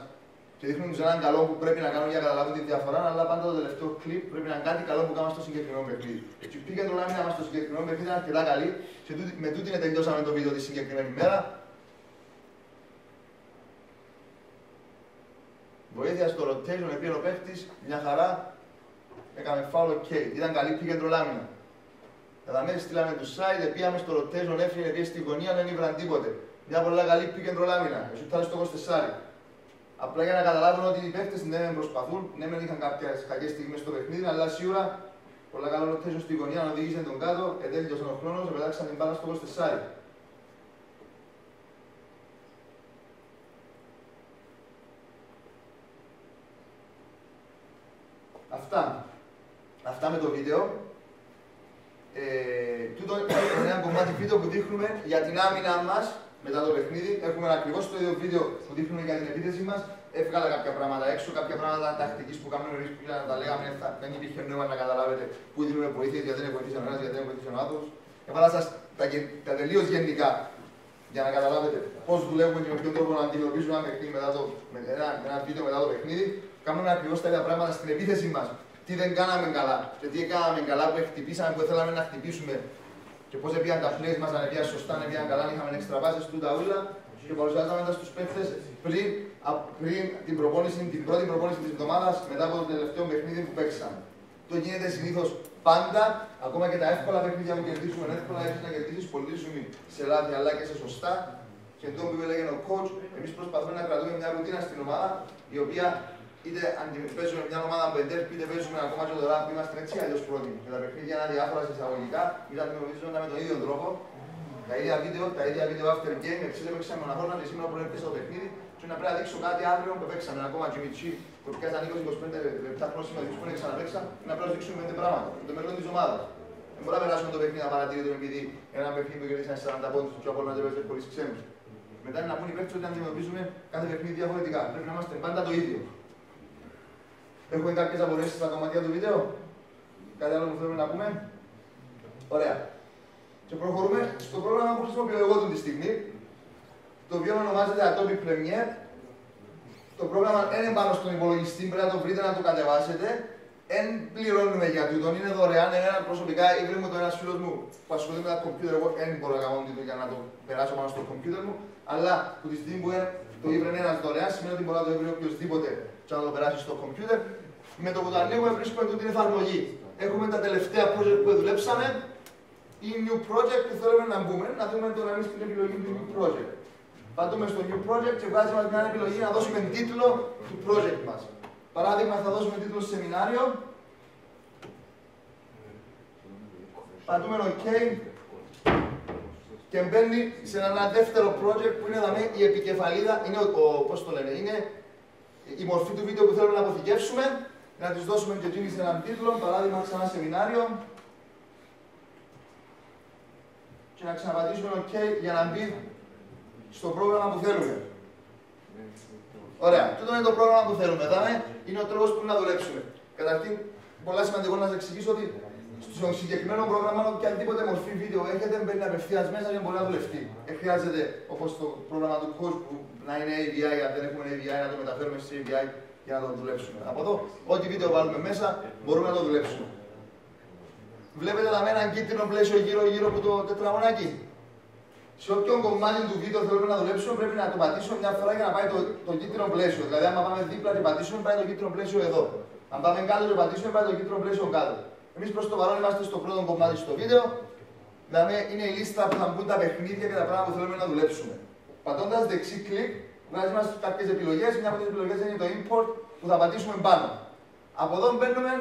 Και δείχνουν τους έναν καλό που πρέπει να κάνουν για να καταλάβουν τη διαφορά, αλλά πάντα το τελευταίο κλιπ πρέπει να είναι κάτι καλό που κάνουμε στο συγκεκριμένο παιχνίδι. Και πήγαινε το λάμινα μας στο συγκεκριμένο παιχνίδι, ήταν αρκετά καλή, και με τούτη τελειώσαμε το βίντεο τη συγκεκριμένη μέρα. Βοήθεια στο rotation, επίενο παίχτης, μια χαρά, έκαμε foul, ok. Ήταν καλή, πήγαινε το λάμινα. Κατά μέρη στείλαμε του side, επίαμε στο rotation, έφυγε, πήγε στη γωνία, δεν ήβραν τίποτε. Μια πολλά καλή, πήγαινε το λάμινα, εσύ φτάνει στο είκοσι τέσσερα. Απλά για να καταλάβουν ότι οι παίχτες δεν προσπαθούν, ναι, δεν είχαν κάποιες κακές στιγμές στο παιχνίδι, αλλά σίγουρα πολλά καλό rotation στη γωνία να οδηγήσει τον κάτω, ετέλειωσαν ο χρόνος, επέταξαν την μπάλα στο είκοσι τέσσερα. Αυτά. Αυτά με το βίντεο. Ε, τούτο είναι ένα κομμάτι βίντεο που δείχνουμε για την άμυνα μας μετά το παιχνίδι. Έχουμε ακριβώς το ίδιο βίντεο που δείχνουμε για την επίθεση μας. Έβγαλα κάποια πράγματα έξω, κάποια πράγματα τακτικής που κάνουμε νωρίς που για να τα λέγαμε. Θα, δεν υπήρχε νόημα να καταλάβετε πού δίνουμε βοήθεια, γιατί δεν βοηθήσει ο ένας, γιατί δεν βοηθήσει ο άλλος. Έβαλα σας τα, τα τελείως γενικά για να καταλάβετε πώς δουλεύουμε και με ποιον τρόπο να αντιμετωπίζουμε ένα, μετά το, ένα, ένα βίντεο μετά το παιχνίδι. Κάνουμε ακριβώς τα ίδια πράγματα στην επίθεση μας. Τι δεν κάναμε καλά, και τι κάναμε καλά που χτυπήσαμε, που θέλαμε να χτυπήσουμε. Και πώς έπιαν τα plays μας, αν έπιαν σωστά, αν έπιαν καλά, αν είχαμε έξτρα βάσεις, τούτα ούλα. Και παρουσιάζαμε τα στους παίκτες πριν, πριν την, προπόνηση, την πρώτη προπόνηση της εβδομάδας, μετά από το τελευταίο παιχνίδι που παίξαμε. Το γίνεται συνήθως πάντα, ακόμα και τα εύκολα παιχνίδια που κερδίσουμε εύκολα, έχεις να κερδίσεις πολύ ζουμί σε λάθη αλλά και σε σωστά. Και εντός που έλεγε ο coach, εμείς προσπαθούμε να κρατούμε μια ρουτίνα στην ομάδα η οποία. Είτε παίζουμε μια ομάδα που εντέρπει, είτε παίζουμε ακόμα και το ράφι, είμαστε έτσι αλλιώς πρώτοι. Και τα παιχνίδια είναι αδιάφορα συσταγωγικά, ήταν αντιμετωπίζοντα με τον ίδιο τρόπο. Τα ίδια βίντεο, τα ίδια βίντεο after game, εξή δεν παίξαμε έναν αγώνα και σήμερα πρέπει να παίξει το παιχνίδι. Και να πρέπει να δείξω κάτι αύριο που παίξαμε. Ακόμα και μητσί, που πιάσαν είκοσι με είκοσι πέντε λεπτά πρόσφατα που δεν ξαναπαίξαν, να πρέπει να δείξουμε πέντε πράγματα. Το μέλλον της ομάδας. Δεν μπορούμε να περάσουμε το παιχνίδι απαρατήρητο επειδή ένα παιχνίδι που κερδίσαν σαράντα πόντους και ο Απόλλωνας δεν παίζει χωρίς ξένους. Μετά να πούνε οι παίκτες ότι αντιμετωπίζουμε κάθε παιχνίδι διαφορετικά. Πρέπει να είμαστε πάντα το ίδιο. Έχουμε κάποιες απορίες στα κομμάτια του βίντεο. Κάτι άλλο που θέλουμε να πούμε. Ωραία. Και προχωρούμε στο πρόγραμμα που χρησιμοποιώ εγώ αυτή τη στιγμή. Το οποίο ονομάζεται Adobe Premiere. Το πρόγραμμα δεν είναι πάνω στον υπολογιστή, πρέπει να το βρείτε, να το κατεβάσετε. Δεν πληρώνουμε για τούτο, είναι δωρεάν. Ένα προσωπικά ή βρήκα το ένα φίλο μου που ασχολείται με τα κομπιούτερ. Εγώ δεν μπορώ να κάνω τούτο για να το περάσω πάνω στο κομπιούτερ μου. Αλλά που τη στιγμή που το ήβρε ένα δωρεάν σημαίνει ότι μπορεί να το βρει οποιοδήποτε. Και να το περάσει στο κομπιούτερ. Με το που το ανοίγουμε βρίσκουμε την εφαρμογή. Έχουμε τα τελευταία project που δουλέψαμε ή new project που θέλουμε να μπούμε, να δούμε το να εμείς την επιλογή του new project. Πατούμε στο new project και βγάζει μας μια επιλογή να δώσουμε τίτλο του project μας. Παράδειγμα, θα δώσουμε τίτλο σεμινάριο. Πατούμε OK και μπαίνει σε ένα δεύτερο project που είναι η επικεφαλίδα, είναι ο, πώς το λένε, είναι η μορφή του βίντεο που θέλουμε να αποθηκεύσουμε. Να τους δώσουμε και εκείνη σε έναν τίτλο, παράδειγμα ξανά σεμινάριο. Και να ξαναπατήσουμε OK για να μπει στο πρόγραμμα που θέλουμε. Ωραία, τούτο είναι το πρόγραμμα που θέλουμε. Δάμε, είναι ο τρόπος που να δουλέψουμε. Καταρχήν, πολλά σημαντικό να σας εξηγήσω ότι στο συγκεκριμένο πρόγραμμα, οποιαδήποτε μορφή βίντεο έχετε, μπαίνει απευθείας μέσα και μπορεί να δουλευτεί. Δεν χρειάζεται όπως το πρόγραμμα του coach που να είναι έι βι άι, αν δεν έχουμε έι βι άι, να το μεταφέρουμε σε έι βι άι. Για να το δουλέψουμε. Από εδώ, ό,τι βίντεο βάλουμε μέσα, μπορούμε να το δουλέψουμε. Βλέπετε τα με έναν κίτρινο πλαίσιο γύρω-γύρω από το τετραγωνάκι. Σε όποιον κομμάτι του βίντεο θέλουμε να δουλέψουμε, πρέπει να το πατήσουμε μια φορά για να πάει το, το κίτρινο πλαίσιο. Δηλαδή, άμα πάμε δίπλα και πατήσουμε, πάει το κίτρινο πλαίσιο εδώ. Αν πάμε κάτω και πατήσουμε, πάει το κίτρινο πλαίσιο κάτω. Εμείς προς το παρόν είμαστε στο πρώτο κομμάτι στο βίντεο. Δηλαδή, είναι η λίστα που θα μπουν τα παιχνίδια και τα πράγματα που θέλουμε να δουλέψουμε. Πατώντας δεξί κλικ. Βγάζει μας κάποιες επιλογές, μια από τις επιλογές είναι το import που θα πατήσουμε πάνω. Από εδώ μπαίνουμε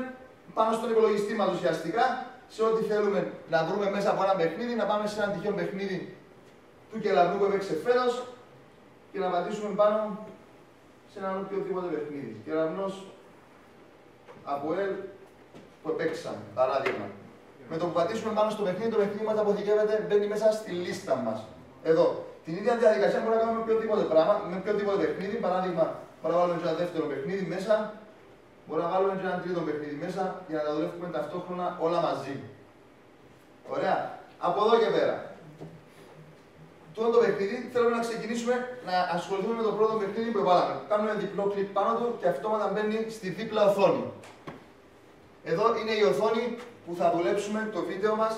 πάνω στον υπολογιστή μας ουσιαστικά σε ό,τι θέλουμε να βρούμε μέσα από ένα παιχνίδι, να πάμε σε ένα τυχαίο παιχνίδι του Κεραυνού που έπαιξε φέτος και να πατήσουμε πάνω σε έναν οποιοδήποτε παιχνίδι. Κεραυνός από ελ που έπαιξαμε, παράδειγμα. Με το που πατήσουμε πάνω στο παιχνίδι, το παιχνίδι μας αποθηκεύεται, μπαίνει μέσα στη λίστα μας. Εδώ. Την ίδια διαδικασία μπορούμε να κάνουμε με οποιοδήποτε πράγμα, με οποιοδήποτε παιχνίδι. Παράδειγμα, μπορούμε να βάλουμε και ένα δεύτερο παιχνίδι μέσα, μπορούμε να βάλουμε και ένα τρίτο παιχνίδι μέσα για να τα δουλεύουμε ταυτόχρονα όλα μαζί. Ωραία. Από εδώ και πέρα. Τώρα το παιχνίδι θέλουμε να ξεκινήσουμε να ασχοληθούμε με το πρώτο παιχνίδι που βάλαμε. Κάνουμε διπλό κλικ πάνω του και αυτόματα μπαίνει στη δίπλα οθόνη. Εδώ είναι η οθόνη που θα δουλέψουμε το βίντεο μας.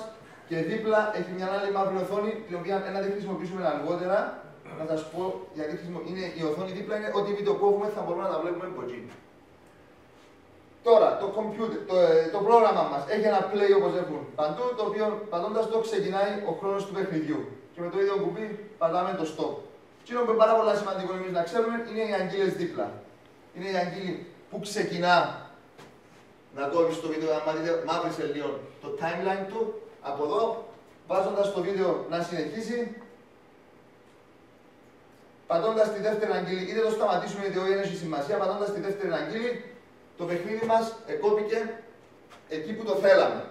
Και δίπλα έχει μια άλλη μαύρη οθόνη, την οποία ένα δεν χρησιμοποιήσουμε αργότερα. Να σας πω γιατί είναι η οθόνη δίπλα, είναι ότι βίντεο κόβουμε θα μπορούμε να τα βλέπουμε από εκεί. Τώρα, το, computer, το, το πρόγραμμα μας έχει ένα play όπως έχουν παντού, το οποίο πατώντας το ξεκινάει ο χρόνος του παιχνιδιού. Και με το ίδιο κουμπί πατάμε το stop. Εκείνο που είναι πάρα πολύ σημαντικό εμείς να ξέρουμε είναι οι αγγείλες δίπλα. Είναι η αγγείλη που ξεκινά να κόβει το βίντεο, να μάθει μαύρισε λίγο το timeline του. Από εδώ, βάζοντας το βίντεο να συνεχίσει, πατώντας τη δεύτερη αγγείλη, είτε το σταματήσουμε είτε όχι, δεν έχει σημασία, πατώντας τη δεύτερη αγγείλη, το παιχνίδι μας εκόπηκε εκεί που το θέλαμε.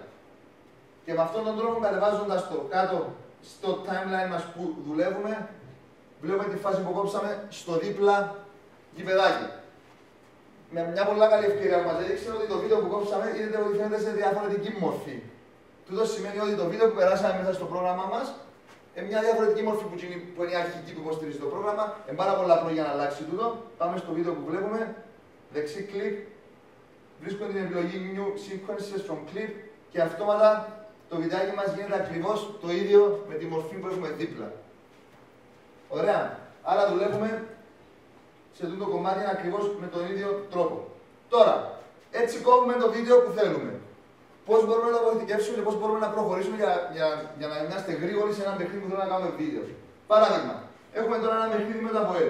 Και με αυτόν τον τρόπο, κατεβάζοντας το κάτω στο timeline μας που δουλεύουμε, βλέπουμε τη φάση που κόψαμε στο δίπλα γηπεδάκι. Με μια πολύ καλή ευκαιρία που μας έδειξε ότι το βίντεο που κόψαμε είδατε ότι φαίνεται σε διαφορετική μορφή. Τούτο σημαίνει ότι το βίντεο που περάσαμε μέσα στο πρόγραμμά μας, μια διαφορετική μορφή που είναι η αρχική που υποστηρίζει το πρόγραμμα, είναι πάρα πολλά χρόνια να αλλάξει τούτο. Πάμε στο βίντεο που βλέπουμε, δεξί κλικ, βρίσκουμε την επιλογή New Sequences from Clip και αυτόματα το βιντεάκι μας γίνεται ακριβώς το ίδιο με τη μορφή που έχουμε δίπλα. Ωραία, άρα δουλεύουμε σε αυτό το κομμάτι ακριβώς με τον ίδιο τρόπο. Τώρα, έτσι κόβουμε το βίντεο που θέλουμε. Πώς μπορούμε να το αποθηκεύσουμε και πώς μπορούμε να προχωρήσουμε για, για, για να είμαστε γρήγοροι σε ένα παιχνίδι που θέλουμε να κάνουμε βίντεο. Παράδειγμα, έχουμε τώρα ένα παιχνίδι με τα ΠΟΕ.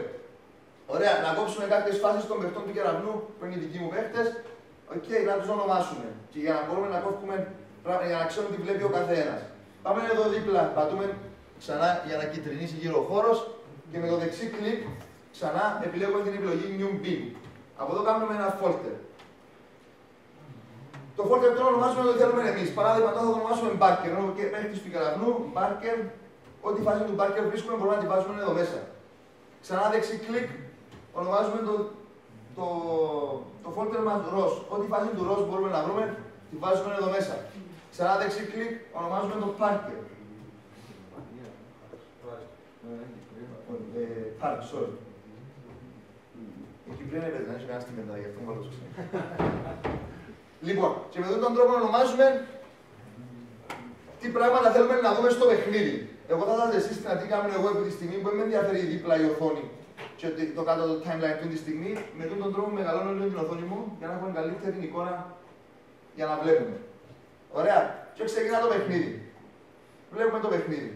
Ωραία, να κόψουμε κάποιες φάσεις των παιχτών του Κεραυνού που είναι οι δικοί μου παίχτες. Οκ, okay, να τους ονομάσουμε. Και για να μπορούμε να κόβουμε, για να ξέρουμε τι βλέπει ο καθένας. Πάμε εδώ δίπλα, πατούμε ξανά για να κυτρινήσει γύρω ο χώρος και με το δεξί κλικ ξανά επιλέγουμε την επιλογή New Beam. Από εδώ κάνουμε ένα folder. Το folder τώρα ονομάζουμε το θέλουμε εμείς. Παράδειγμα, τώρα θα το ονομάσουμε Barker. Ενώ και μέχρι του Κεραυνού, Barker, ό,τι φάση του Barker βρίσκουμε μπορούμε να την βάζουμε εδώ μέσα. Ξανά δεξί κλικ, ονομάζουμε το, το, το folder μας Rose. Ό,τι φάση του Rose μπορούμε να βρούμε, την βάζουμε εδώ μέσα. Ξανά δεξί κλικ, ονομάζουμε το Parker. Park, sorry. Εκεί πλέον έπαιζε, δεν έχει κανένα στιγμή μετά, γι' αυτό μάλλον ξέρω. Λοιπόν, και με αυτόν τον τρόπο ονομάζουμε τι πράγματα θέλουμε να δούμε στο παιχνίδι. Εγώ θα σας εσείς να τι κάνω εγώ επί τη στιγμή που δεν με ενδιαφέρει δίπλα η οθόνη και το κάτω το timeline του τη στιγμή. Με αυτόν τον τρόπο μεγαλώνω λίγο την οθόνη μου για να έχω καλύτερη εικόνα για να βλέπουμε. Ωραία, και ξεκινά το παιχνίδι. Βλέπουμε το παιχνίδι.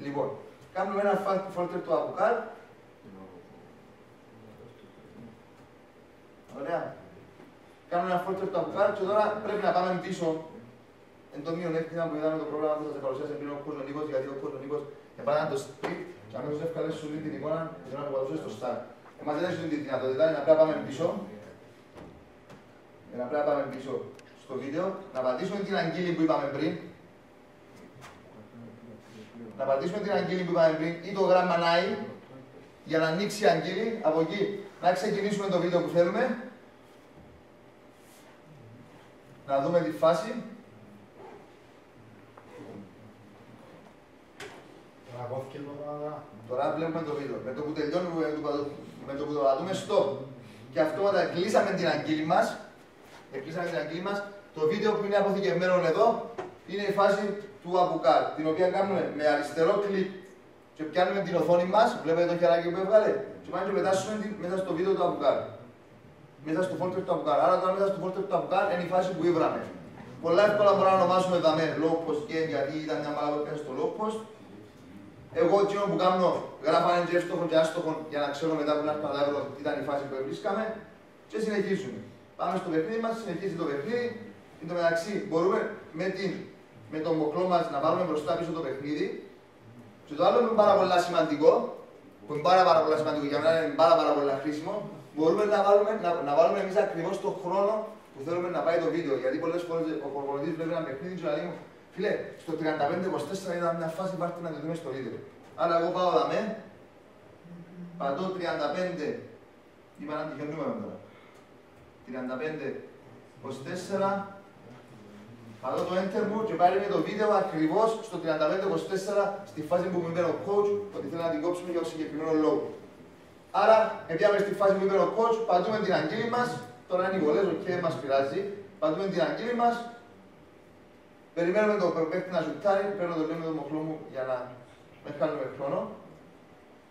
Λοιπόν, κάνουμε ένα folder του Apucar. Ωραία. Κάνουμε ένα folder του Apucar και τώρα πρέπει να πάμε πίσω εν το μειονέκτημα που είδαμε το πρόγραμμα που σας παρουσιάσε πριν ο Κούρνος Νίκος, γιατί ο Κούρνος Νίκος επανάνε το script και αμέσως ευκαλέσουν σου την εικόνα και να το παρουσιάσε στο start. Εμάς δεν έδωσαν τη δυνατότητα, είναι απλά πάμε πίσω. Είναι απλά πάμε πίσω στο βίντεο, να πατήσουμε την αγγύλη που είπαμε πριν. Να πατήσουμε την αγγύλη που είπαμε πριν ή το γράμμα Nine για να ανοίξει η αγγύλη. Από εκεί να ξεκινήσουμε το βίντεο που θέλουμε. Να δούμε τη φάση. Τώρα βλέπουμε το βίντεο. Με το που τελειώνουμε, με το που το πατούμε, stop. Και αυτόματα κλείσαμε την αγγύλη μας. Κλείσαμε την αγγύλη μας. Το βίντεο που είναι αποθηκευμένο εδώ είναι η φάση του Apucar, την οποία κάνουμε με αριστερό κλικ και πιάνουμε την οθόνη μας, βλέπετε το χεράκι που έβγαλε, και πάμε και πετάσουμε μέσα στο βίντεο του Apucar. Μέσα στο folder του Apucar. Άρα τώρα μέσα στο folder του Apucar είναι η φάση που ήβραμε. Πολλά εύκολα μπορούμε να ονομάσουμε δαμέ low post και γιατί ήταν μια μάλα που έκανε στο low post. Εγώ εκείνο που κάνω γράφανε και εύστοχο και άστοχο για να ξέρω μετά που να καταλάβω τι ήταν η φάση που βρίσκαμε και συνεχίζουμε. Πάμε στο παιχνίδι μας, συνεχίζει το παιχνίδι. Εν τω μεταξύ μπορούμε με την με τον μοκλό μας να πάρουμε μπροστά πίσω το παιχνίδι. Και το άλλο που είναι πάρα πολύ σημαντικό, που είναι πάρα, πάρα πολύ σημαντικό για μένα, είναι πάρα, πάρα πολύ χρήσιμο, μπορούμε να βάλουμε, να, να βάλουμε εμείς ακριβώς τον χρόνο που θέλουμε να πάει το βίντεο. Γιατί πολλές φορές ο προπονητής βλέπει ένα παιχνίδι και λέει, φίλε, στο τριάντα πέντε εικοσιτέσσερα ήταν μια φάση που να τη δούμε στο βίντεο. Άρα εγώ πάω δαμέ, πατώ τριάντα πέντε, είπα να τυχαινούμε τώρα. τριάντα πέντε εικοσιτέσσερα. Πατώ το enter μου και πάλι με το βίντεο ακριβώς στο τριάντα πέντε εικοσιτέσσερα στη φάση που μου είπε ο coach ότι θέλω να την κόψουμε για συγκεκριμένο λόγο. Άρα, επιάμε στη φάση που είπε ο coach, πατούμε την αγγύλη μας. Τώρα είναι οι βολές, ok, μας πειράζει. Πατούμε την αγγύλη μας. Περιμένουμε το παίκτη να ζουτάρει. Παίρνω το λέμε το μοχλό μου για να με χάνουμε χρόνο.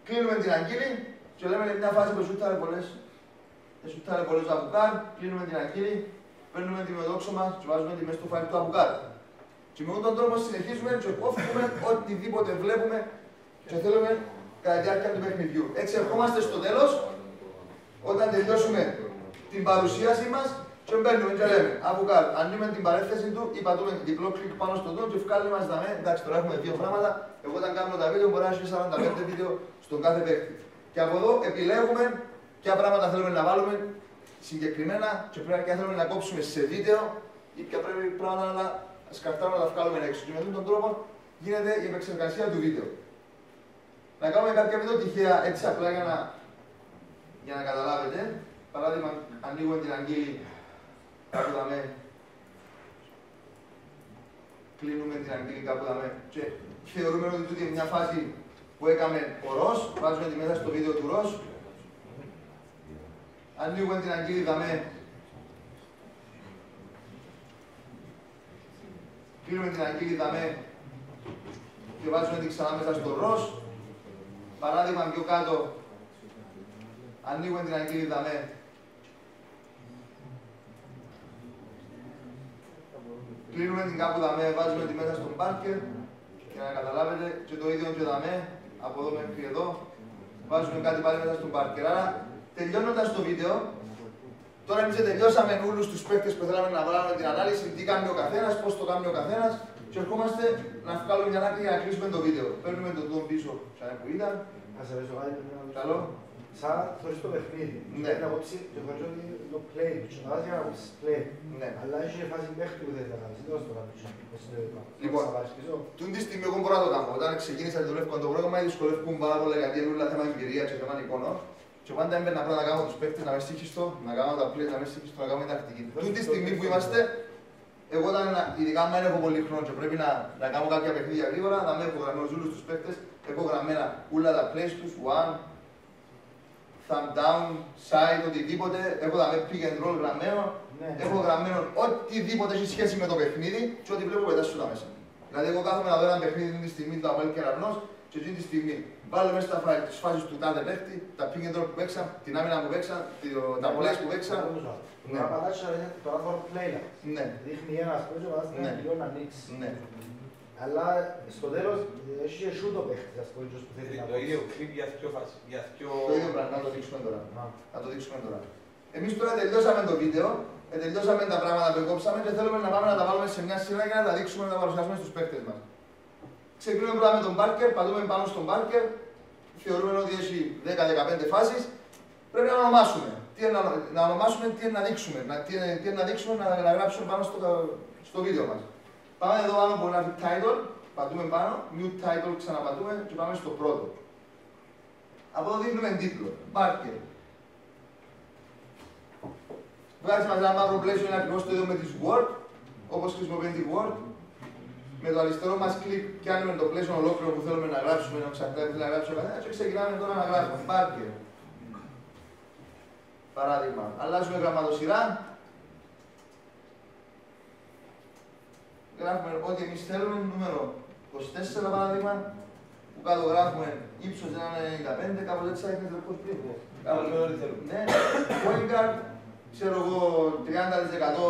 Κλείνουμε την αγγύλη και λέμε μια φάση που ζουτάρει πολλές. Ζουτάρει πολλές Apucar. Κλείνουμε την αγγύλη. Παίρνουμε τη μεδόξο μας και βάζουμε τη μέσα στο φάιλ του Apucar. Και με αυτόν τον τρόπο συνεχίζουμε και κόφουμε οτιδήποτε βλέπουμε και θέλουμε κατά τη διάρκεια του παιχνιδιού. Έτσι ερχόμαστε στο τέλος, όταν τελειώσουμε την παρουσίαση μας Και μπαίνουμε και λέμε, αβουκάλ, ανοίγουμε την παρέθεση του ή πατούμε διπλό κλικ πάνω στο του και βγάλει μας τα μένα. Εντάξει, τώρα έχουμε δύο πράγματα. Εγώ όταν κάνω τα βίντεο μπορεί να έχει σαράντα πέντε βίντεο στον κάθε παίκτη. Και από εδώ επιλέγουμε ποια πράγματα θέλουμε να βάλουμε συγκεκριμένα και ποια θέλουμε να κόψουμε σε βίντεο ή ποια πρέπει πράγματα να σκαρτάρουμε να τα βγάλουμε έξω. Και με αυτόν τον τρόπο γίνεται η επεξεργασία του βίντεο. Να κάνουμε κάποια βίντεο τυχαία έτσι απλά για να, για να καταλάβετε. Παράδειγμα, ανοίγουμε την αγγίλη. Κάπου δαμε, κλείνουμε την αγγλική κάπου δαμε και θεωρούμε ότι τούτη είναι μια φάση που έκαμε ο Ρος, βάζουμε τη μέσα στο βίντεο του Ρος, ανοίγουμε την αγγλική δαμε, κλείνουμε την αγγλική δαμε και βάζουμε την ξανά μέσα στο Ρος, παράδειγμα πιο κάτω, ανοίγουμε την αγγλική δαμε, κλείνουμε την κάπου δαμέ, βάζουμε τη μέσα στον μπάρκερ για να καταλάβετε και το ίδιο και δαμέ, από εδώ μέχρι εδώ βάζουμε κάτι πάλι μέσα στον μπάρκερ. Άρα τελειώνοντας το βίντεο, τώρα εμείς τελειώσαμε όλους τους παίκτες που θέλαμε να βγάλουμε την ανάλυση, τι κάνει ο καθένας, πώς το κάνει ο καθένας και ερχόμαστε να βγάλουμε μια άκρη για να κλείσουμε το βίντεο. Παίρνουμε τον τόν πίσω σαν που ήταν. Να σε ρωτήσω κάτι. Καλό. Σαν χωρίς το παιχνίδι. Ναι. Την απόψη και χωρίς το play. Ξονάζει για να απόψεις play. Ναι. Αλλά είσαι σε φάση μέχρι που δεν θα κάνεις. Δεν θα το κάνεις. Λοιπόν, τούν τη στιγμή εγώ μπορώ να το κάνω. Όταν ξεκίνησα να δουλεύω το πρόγραμμα, δυσκολεύκουν πάρα πολλά γιατί είναι όλα θέμα εμπειρία και θέμα εικόνων. Και πάντα έμπαινα πρώτα να κάνω τους παίκτες, να με στήχιστο, να κάνω τα πλήρες, να με στήχιστο, να κάνω την τακτική. Τούν τη στιγμή που είμαστε, εγώ όταν ειδικά αν έχω πολύ χρόνο και πρέπει να, να κάνω κάποια παιχνίδια γρήγορα, να με έχω γραμμένο όλους τους παίκτες, έχω γραμμένα όλα τα plays τους, one, thumb down, side, οτιδήποτε, έχω τα pick and roll γραμμένο, ναι. Έχω γραμμένο οτιδήποτε έχει σχέση με το παιχνίδι και ό,τι βλέπω πετάσου τα μέσα. Δηλαδή, εγώ κάθομαι να δω ένα παιχνίδι την στιγμή του Απόλλων Κεραυνός και εκείνη τη στιγμή βάλω μέσα στα φράγια τις φάσεις του τάδε παίχτη, τα pick and roll που παίξαν, την άμυνα που παίξαν, τα πολλές που παίξαν. Ναι. Να πατάσεις το άθρο playlight. Ναι. Δείχνει ένα αυτό και πατάσεις ένα πλέον να ανοίξει. Ναι. Αλλά στο τέλος έχει εσού το παίχτης, ας πούμε, που θέλει να πω. Το ίδιο κλιπ για πιο φάση, για πιο... Το ίδιο πράγμα, να το δείξουμε τώρα. Να το δείξουμε τώρα. Εμείς τώρα τελειώσαμε το βίντεο, τελειώσαμε τα πράγματα που κόψαμε και θέλουμε να πάμε να τα βάλουμε σε μια σειρά για να τα δείξουμε, να τα παρουσιάσουμε στους παίχτες μας. Ξεκινούμε πρώτα με τον Barker, πατούμε πάνω στον Barker, θεωρούμε ότι έχει δέκα με δεκαπέντε φάσεις. Πρέπει να ονομάσουμε. Τι είναι, να ονομάσουμε, τι είναι να δείξουμε, να, τι είναι, τι είναι να δείξουμε, να, να γράψουμε πάνω στο, στο βίντεο μας. Πάμε εδώ πάνω μπορεί να πει title, πατούμε πάνω, new title ξαναπατούμε και πάμε στο πρώτο. Από εδώ δείχνουμε τίτλο, Barker. Βγάζει μας ένα μαύρο πλαίσιο, είναι ακριβώς το ίδιο με τις Word, όπως χρησιμοποιείται τη Word. Με το αριστερό μας κλικ κάνουμε το πλαίσιο ολόκληρο που θέλουμε να γράψουμε, να ψαχτάρει να γράψουμε καθένα και ξεκινάμε τώρα να γράψουμε, Barker. Παράδειγμα, αλλάζουμε γραμματοσυρά. Γράφουμε ό,τι εμείς θέλουμε, νούμερο είκοσι τέσσερα παράδειγμα, που κάτω γράφουμε ύψος ένα κόμμα ενενήντα πέντε, κάπως έτσι θα έχετε τροπός πριν. Κάπως με ό,τι θέλουμε. Ναι, point guard, ξέρω εγώ, τριάντα τοις εκατό,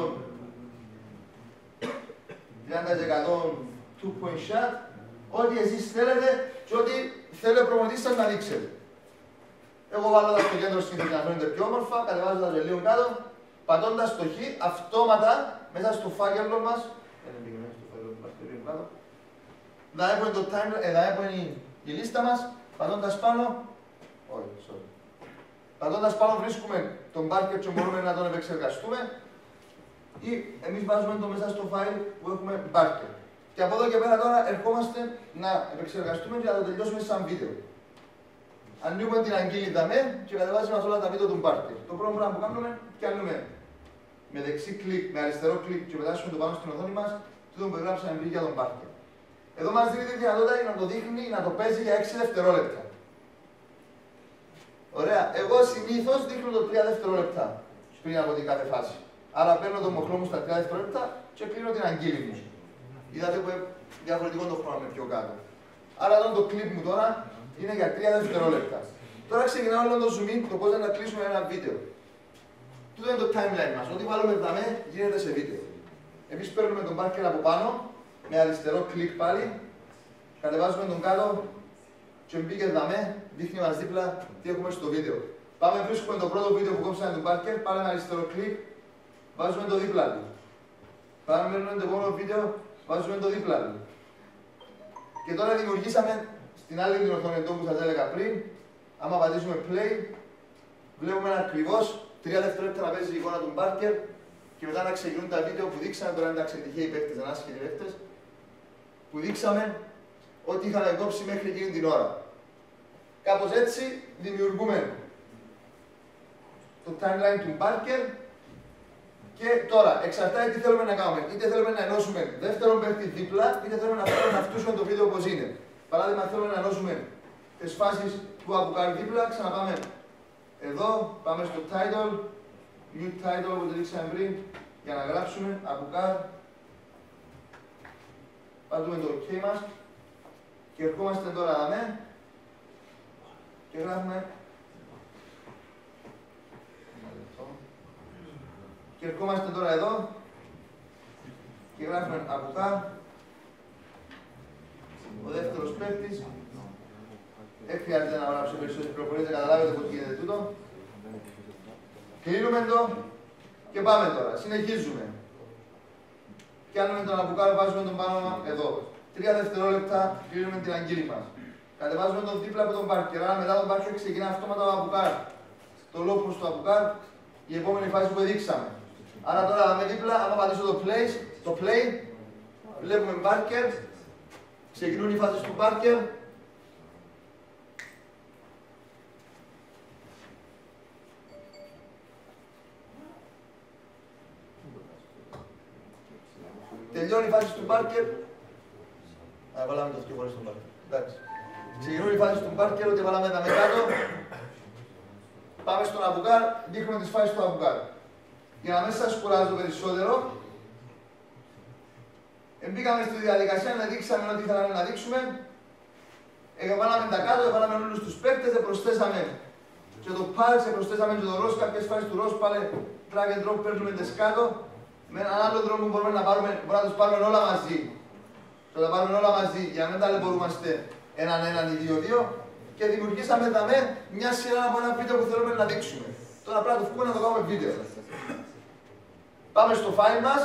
τριάντα τοις εκατό two point shot, ό,τι εσείς θέλετε και ό,τι θέλει ο προμονητής σας να δείξετε. Εγώ βάζοντας το κέντρο συνήθως να φαίνεται πιο όμορφα, κατεβάζοντας το λίγο κάτω, πατώντας το χ, αυτόματα μέσα στο φάκελο μας, να έχουμε το timer, ε, να έχουμε η, η λίστα μας, πατώντας πάνω, όχι, sorry. Πατώντας πάνω βρίσκουμε τον Barker και μπορούμε να τον επεξεργαστούμε ή εμείς βάζουμε το μέσα στο file που έχουμε Barker. Και από εδώ και πέρα τώρα ερχόμαστε να επεξεργαστούμε και να το τελειώσουμε σαν βίντεο. Ανοίγουμε την αγγίλη δαμέ και κατεβάζει μας όλα τα βίντεο του Barker. Το πρώτο πράγμα που κάνουμε, πιάνουμε με δεξί κλικ, με αριστερό κλικ και πετάσουμε το πάνω στην οθόνη μας τούτο που γράψαμε πριν για τον Barker. Εδώ μας δίνει τη δυνατότητα να το δείχνει, να το παίζει για έξι δευτερόλεπτα. Ωραία. Εγώ συνήθως δείχνω το τρία δευτερόλεπτα πριν από την κάθε φάση. Άρα παίρνω τον μοχλό μου στα τρία δευτερόλεπτα και κλείνω την αγγίλη μου. Είδατε που είναι διαφορετικό το χρόνο πιο κάτω. Άρα εδώ το κλιπ μου τώρα είναι για τρία δευτερόλεπτα. Τώρα ξεκινάω όλο το zoom in, το πώς να κλείσουμε ένα βίντεο. Τούτο είναι το timeline μας. Ό,τι βάλουμε δαμέ γίνεται σε βίντεο. Εμείς παίρνουμε τον Barker από πάνω, με αριστερό κλικ πάλι, κατεβάζουμε τον κάτω και μπήκε δαμέ, δείχνει μας δίπλα τι έχουμε στο βίντεο. Πάμε βρίσκουμε το πρώτο βίντεο που κόψαμε τον Barker, πάλι με αριστερό κλικ, βάζουμε το δίπλανο. Παραμένουν το επόμενο βίντεο, βάζουμε το δίπλανο. Και τώρα δημιουργήσαμε στην άλλη την οθόνη που σας έλεγα πριν. Άμα πατήσουμε play, βλέπουμε ακριβώς τρία δευτερόλεπτα να παίζει η εικόνα του Μπάρκερ και μετά να ξεκινούν τα βίντεο που δείξαμε. Τώρα εντάξει, τυχαίοι παίκτες, ανάσχετοι παίκτες, που δείξαμε ότι είχαμε κόψει μέχρι εκείνη την ώρα. Κάπως έτσι δημιουργούμε το timeline του Μπάρκερ και τώρα εξαρτάται τι θέλουμε να κάνουμε. Είτε θέλουμε να ενώσουμε δεύτερον παίκτη δίπλα, είτε θέλουμε να πάρουμε αυτούς με το βίντεο όπως είναι. Παράδειγμα, θέλουμε να ενώσουμε τις φάσεις του αποκάρει δίπλα, ξαναπάμε εδώ, πάμε στο title, new title που το δείξαμε πριν, για να γράψουμε αποκάρ, πατούμε το ok μας και ερχόμαστε τώρα δαμέ και γράφουμε και ερχόμαστε τώρα εδώ και γράφουμε αποκάρ, ο δεύτερος παίκτης. Δεν χρειάζεται να γράψω περισσότερες πληροφορίες, δεν καταλάβετε πώς γίνεται τούτο. Κλείνουμε το και πάμε τώρα. Συνεχίζουμε. Πιάνουμε τον αμπουκάρο, βάζουμε τον πάνω μας εδώ. Τρία δευτερόλεπτα κλείνουμε την αγκύλη μας. Κατεβάζουμε τον δίπλα από τον Μπάρκερ. Άρα μετά τον Μπάρκερ ξεκινά αυτόματα ο αμπουκάρο. Το λόγο προς το αμπουκάρο, η επόμενη φάση που δείξαμε. Άρα τώρα με δίπλα, άμα πατήσω το play, το play βλέπουμε Μπάρκερ. Ξεκινούν οι φάσεις του Μπάρκερ. Τελειώνει η φάση του Μπάρκερ. Α, βάλαμε το αυτοί χωρίς τον Μπάρκερ. Εντάξει. Ξεκινούν οι φάσεις του Μπάρκερ, ότι βάλαμε τα μεκάτω. Πάμε στον αμπουκάρ, δείχνουμε τις φάσεις του αμπουκάρ. Για να μην σας κουράζω περισσότερο, μπήκαμε στη διαδικασία να δείξαμε ό,τι θέλαμε να δείξουμε. Βάλαμε τα κάτω, βάλαμε όλους τους παίκτες, προσθέσαμε και το πάρξε, προσθέσαμε και το ρος, κάποιες φάσεις του ρος, πάλι drag and drop, παίρνουμε τις κάτω. Με έναν άλλο τρόπο μπορούμε να, πάρουμε, μπορούμε να τους πάρουμε όλα μαζί. Θα τα πάρουμε όλα μαζί για να μην ταλαιπωρούμαστε έναν έναν ή δύο-δύο και δημιουργήσαμε τα με μια σειρά από ένα βίντεο που θέλουμε να δείξουμε. Τώρα πρέπει να το βγούμε να το κάνουμε βίντεο. Πάμε στο file μας.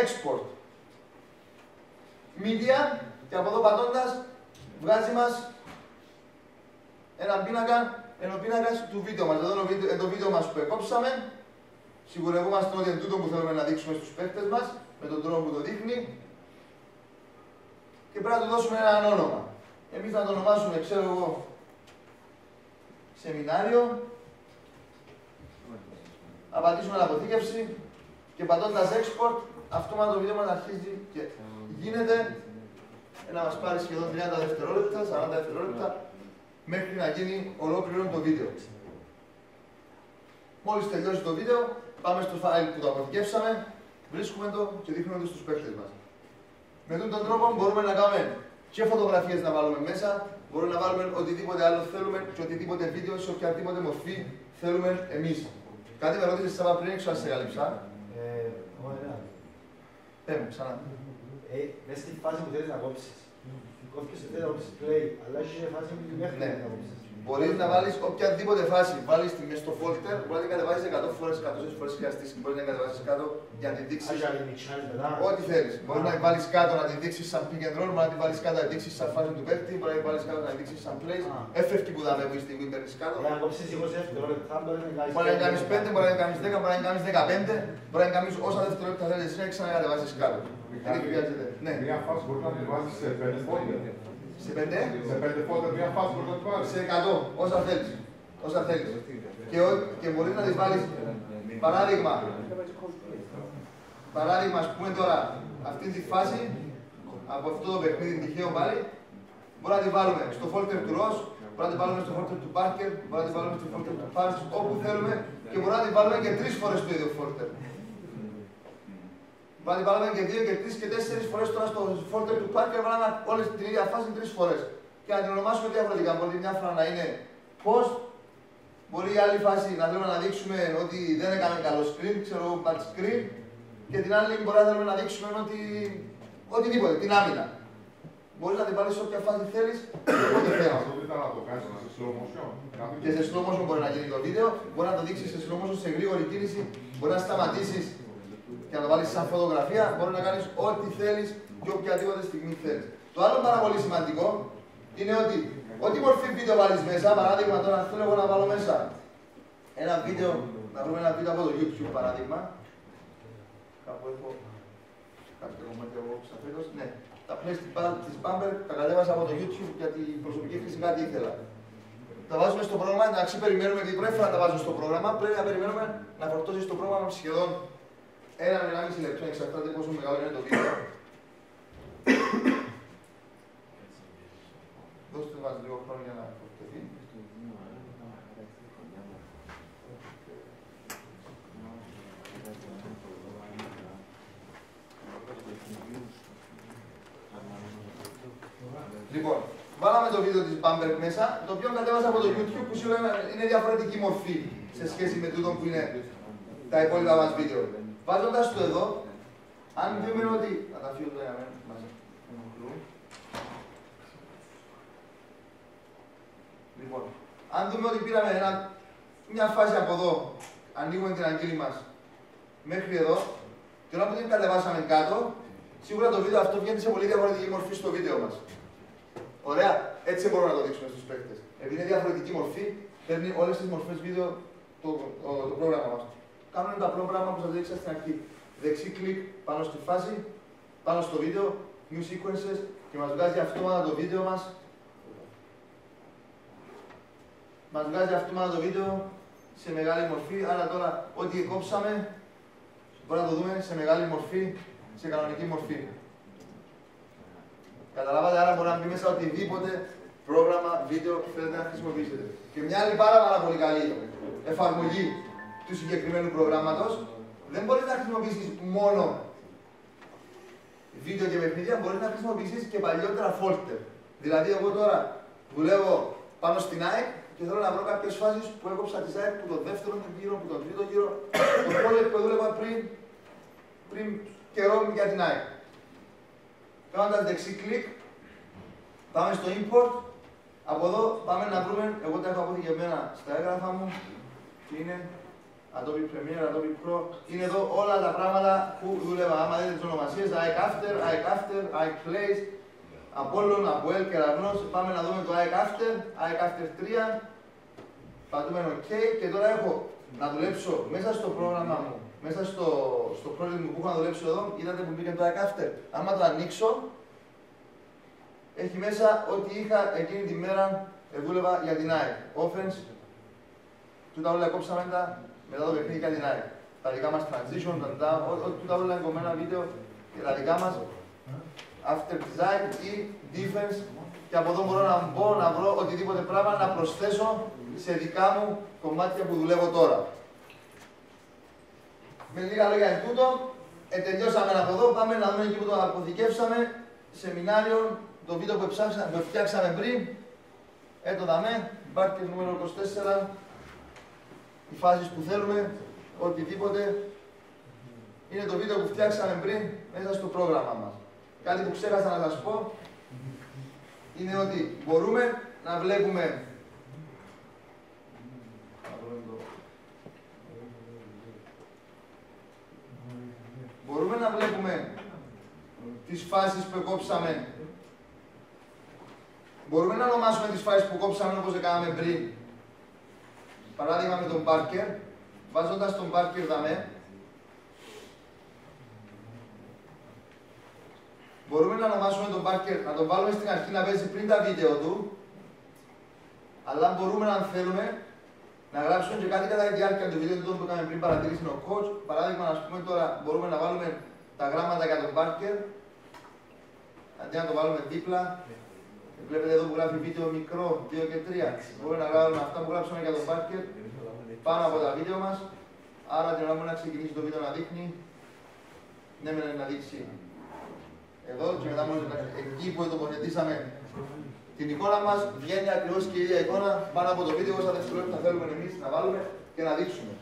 Export. Media και από εδώ πατώντας βγάζει μας έναν πίνακα, ένα πίνακα του βίντεο μας. Εδώ είναι το βίντεο μας που εκόψαμε. Σιγουρευόμαστε ότι είναι τούτο που θέλουμε να δείξουμε στους παίκτες μας, με τον τρόπο που το δείχνει. Και πρέπει να του δώσουμε ένα όνομα. Εμείς θα το ονομάσουμε, ξέρω εγώ, σεμινάριο. Θα πατήσουμε αποθήκευση και πατώντας export, αυτόματα το βίντεο μας αρχίζει και γίνεται. Να μας πάρει σχεδόν τριάντα δευτερόλεπτα, σαράντα δευτερόλεπτα, μέχρι να γίνει ολόκληρο το βίντεο. Μόλις τελειώσει το βίντεο, πάμε στο file που το αποθηκεύσαμε, βρίσκουμε το και δείχνουμε το στους παίκτες μας. Με αυτόν τον τρόπο μπορούμε να κάνουμε και φωτογραφίες να βάλουμε μέσα, μπορούμε να βάλουμε οτιδήποτε άλλο θέλουμε και οτιδήποτε βίντεο σε οποιαδήποτε μορφή θέλουμε εμείς. Κάτι με ρώτησες Σάβα πριν, έξω να σε καλύψα. Ε, ωραία. Πέμε, ξανά. Ε, μες στη φάση που θέλεις να κόψεις. Κόψεις και θέλεις να κόψεις play, αλλά έχεις και φάση που μέχρι να κόψεις. Μπορείς να βάλεις οποιαδήποτε φάση. Βάλεις τη μες στο folder, μπορεί να την κατεβάσεις εκατό φορές, εκατό φορές χρειαστείς και μπορείς να την κατεβάσεις κάτω για να την δείξεις. Ό,τι θέλεις. Μπορείς να την βάλεις κάτω να την δείξεις σαν pick and roll, μπορεί να την βάλεις κάτω να την δείξεις σαν φάση του παίκτη, μπορεί να την βάλεις κάτω να την δείξεις σαν plays. Έφευκη που δάμε που είσαι παίρνεις κάτω. Μπορεί να κάνεις πέντε, μπορεί να κάνεις δέκα, μπορεί να κάνεις δεκαπέντε, μπορεί να κάνεις όσα δευτερόλεπτα θέλεις να ξανακατεβάσεις κάτω. Δεν χρειάζεται. Μια φάση μπορεί να την βάλεις σε πέντε folder. Σε πέντε, σε πέντε φώτα, μία φάση μπορεί να τη βάλεις. Σε εκατό, όσα θέλεις. Όσα θέλεις. Και, ό, και μπορείς να τη βάλεις. Παράδειγμα, παράδειγμα, ας πούμε τώρα, αυτή τη φάση, από αυτό το παιχνίδι τυχαίο πάλι, μπορούμε να τη βάλουμε στο folder του Ross, μπορούμε να τη βάλουμε στο folder του Parker, μπορούμε να τη βάλουμε στο folder του Parks, όπου θέλουμε και μπορούμε να τη βάλουμε και τρεις φορές στο ίδιο folder. Βάλαμε βάλαμε και δύο και τρεις και τέσσερις φορές τώρα στο folder του Parker, βάλαμε όλες την ίδια φάση τρεις φορές. Και να την ονομάσουμε διαφορετικά. Μπορεί μια φορά να είναι post, μπορεί η άλλη φάση να θέλουμε να δείξουμε ότι δεν έκαμε καλό screen, ξέρω bad screen, και την άλλη μπορεί να θέλουμε να δείξουμε ότι οτιδήποτε, την άμυνα. μπορεί να την βάλει σε όποια φάση θέλει και όποτε θέλει. Και σε slow motion μπορεί να γίνει το βίντεο, μπορεί να το δείξει σε slow motion σε γρήγορη κίνηση, μπορεί να σταματήσει και να το βάλει σαν φωτογραφία, μπορεί να κάνει ό,τι θέλει και οποιαδήποτε στιγμή θέλει. Το άλλο πάρα πολύ σημαντικό είναι ότι ό,τι μορφή βίντεο βάλει μέσα, παράδειγμα τώρα θέλω εγώ να βάλω μέσα ένα βίντεο, να βρούμε ένα βίντεο από το YouTube παράδειγμα. Κάπου έχω κάποιο κομμάτι εγώ ξαφνικά. Ναι, τα πλέον τη Bumper τα κατέβασα από το YouTube για την προσωπική χρήση, κάτι ήθελα. Τα βάζουμε στο πρόγραμμα, εντάξει, περιμένουμε γιατί πρέπει να τα βάζουμε στο πρόγραμμα. Πρέπει να περιμένουμε να φορτώσει το πρόγραμμα σχεδόν ένα με ενάμιση λεπτό, εξαρτάται πόσο μεγάλο είναι το βίντεο. Δώστε μας λίγο χρόνο για να φορτωθεί. Λοιπόν, βάλαμε το βίντεο της Bumper μέσα, το οποίο κατέβασα από το YouTube που σήμερα είναι διαφορετική μορφή σε σχέση με τούτο που είναι τα υπόλοιπα μας βίντεο. Βάζοντας το εδώ, αν δούμε ότι... Να τα φύγω τώρα μαζί. Λοιπόν, αν δούμε ότι πήραμε ένα, μια φάση από εδώ, ανοίγουμε την αγκύλη μας μέχρι εδώ, και όταν την κατεβάσαμε κάτω, σίγουρα το βίντεο αυτό βγαίνει σε πολύ διαφορετική μορφή στο βίντεο μας. Ωραία, έτσι μπορούμε να το δείξουμε στους παίκτες. Επειδή είναι διαφορετική μορφή, παίρνει όλες τις μορφές βίντεο το, το, το πρόγραμμα μας. Κάνουμε τα πρόγραμμα που σας δείξα στην αρχή. Δεξί κλικ πάνω στη φάση, πάνω στο βίντεο, new sequences και μας βγάζει αυτόματα το βίντεο μας. Μας βγάζει αυτόματα το βίντεο σε μεγάλη μορφή, άρα τώρα ό,τι κόψαμε μπορεί να το δούμε σε μεγάλη μορφή, σε κανονική μορφή. Καταλάβατε, άρα μπορεί να μπει μέσα οτιδήποτε πρόγραμμα, βίντεο θέλετε να χρησιμοποιήσετε. Και μια άλλη πάρα, πάρα πολύ καλή εφαρμογή του συγκεκριμένου προγράμματος. Δεν μπορείς να χρησιμοποιήσεις μόνο βίντεο και παιχνίδια, μπορείς να χρησιμοποιήσεις και παλιότερα folder. Δηλαδή, εγώ τώρα δουλεύω πάνω στην ΑΕΚ και θέλω να βρω κάποιες φάσεις που έκοψα τη ΑΕΚ που το δεύτερο γύρο, που το τρίτο γύρο, το project που δούλευα πριν, πριν καιρό για την ΑΕΚ. Κάνοντας δεξί κλικ, πάμε στο import. Από εδώ πάμε να βρούμε, εγώ τα έχω αποθηκευμένα στα έγγραφα μου, και είναι Adobe Premiere, Adobe Pro. Είναι εδώ όλα τα πράγματα που δούλευα. Άμα δείτε τις ονομασίες, ΑΕΚ After, ΑΕΚ After, ΑΕΚ Place, Apollo, Apoel, Κεραυνός. Πάμε να δούμε το ΑΕΚ After, ΑΕΚ After τρία. Πατούμε OK και τώρα έχω να δουλέψω μέσα στο πρόγραμμα μου. Μέσα στο, στο project μου που έχω να δουλέψω εδώ, είδατε που μπήκε το ΑΕΚ After. Άμα το ανοίξω, έχει μέσα ό,τι είχα εκείνη τη μέρα δούλευα για την ΑΕΚ. Offense, τούτα όλα κόψαμε μετά το παιχνίδι για την ΑΕΚ. Τα δικά μας transition, τούτα όλα κομμένα βίντεο και τα δικά μας after design ή defense. Και από εδώ μπορώ να μπω, να βρω οτιδήποτε πράγμα να προσθέσω σε δικά μου κομμάτια που δουλεύω τώρα. Με λίγα λόγια εν τούτο, ε, τελειώσαμε από εδώ, πάμε να δούμε εκεί που το αποθηκεύσαμε, σεμινάριο, το βίντεο που, εψάξα, που φτιάξαμε πριν, ε, το δαμέ, μπάρκετ νούμερο είκοσι τέσσερα, οι φάσεις που θέλουμε, οτιδήποτε, είναι το βίντεο που φτιάξαμε πριν μέσα στο πρόγραμμα μας. Κάτι που ξέχασα να σας πω, είναι ότι μπορούμε να βλέπουμε Μπορούμε να βλέπουμε τις φάσεις που κόψαμε. Μπορούμε να ονομάσουμε τις φάσεις που κόψαμε όπως έκαναμε πριν. Παράδειγμα με τον Barker, βάζοντας τον Barker δαμέ. Μπορούμε να ονομάσουμε τον Barker, να τον βάλουμε στην αρχή να παίζει πριν τα βίντεο του. Αλλά μπορούμε αν θέλουμε να γράψουμε και κάτι κατά τη διάρκεια του βίντεο του που είχαμε πριν παρατηρήσει ο coach. Παράδειγμα, ας πούμε τώρα μπορούμε να βάλουμε τα γράμματα για τον Barker. Αντί να το βάλουμε δίπλα, βλέπετε εδώ που γράφει βίντεο μικρό, δύο και τρία. Μπορούμε να γράψουμε αυτά που γράψαμε για τον Barker πάνω από τα βίντεο μας. Άρα την ώρα μου να ξεκινήσει το βίντεο να δείχνει. Ναι, με να δείξει εδώ και μετά μόλις εκεί που τοποθετήσαμε την εικόνα μας βγαίνει ακριβώς και η ίδια εικόνα πάνω από το βίντεο όσα δευτερόλεπτα θέλουμε εμείς να βάλουμε και να δείξουμε.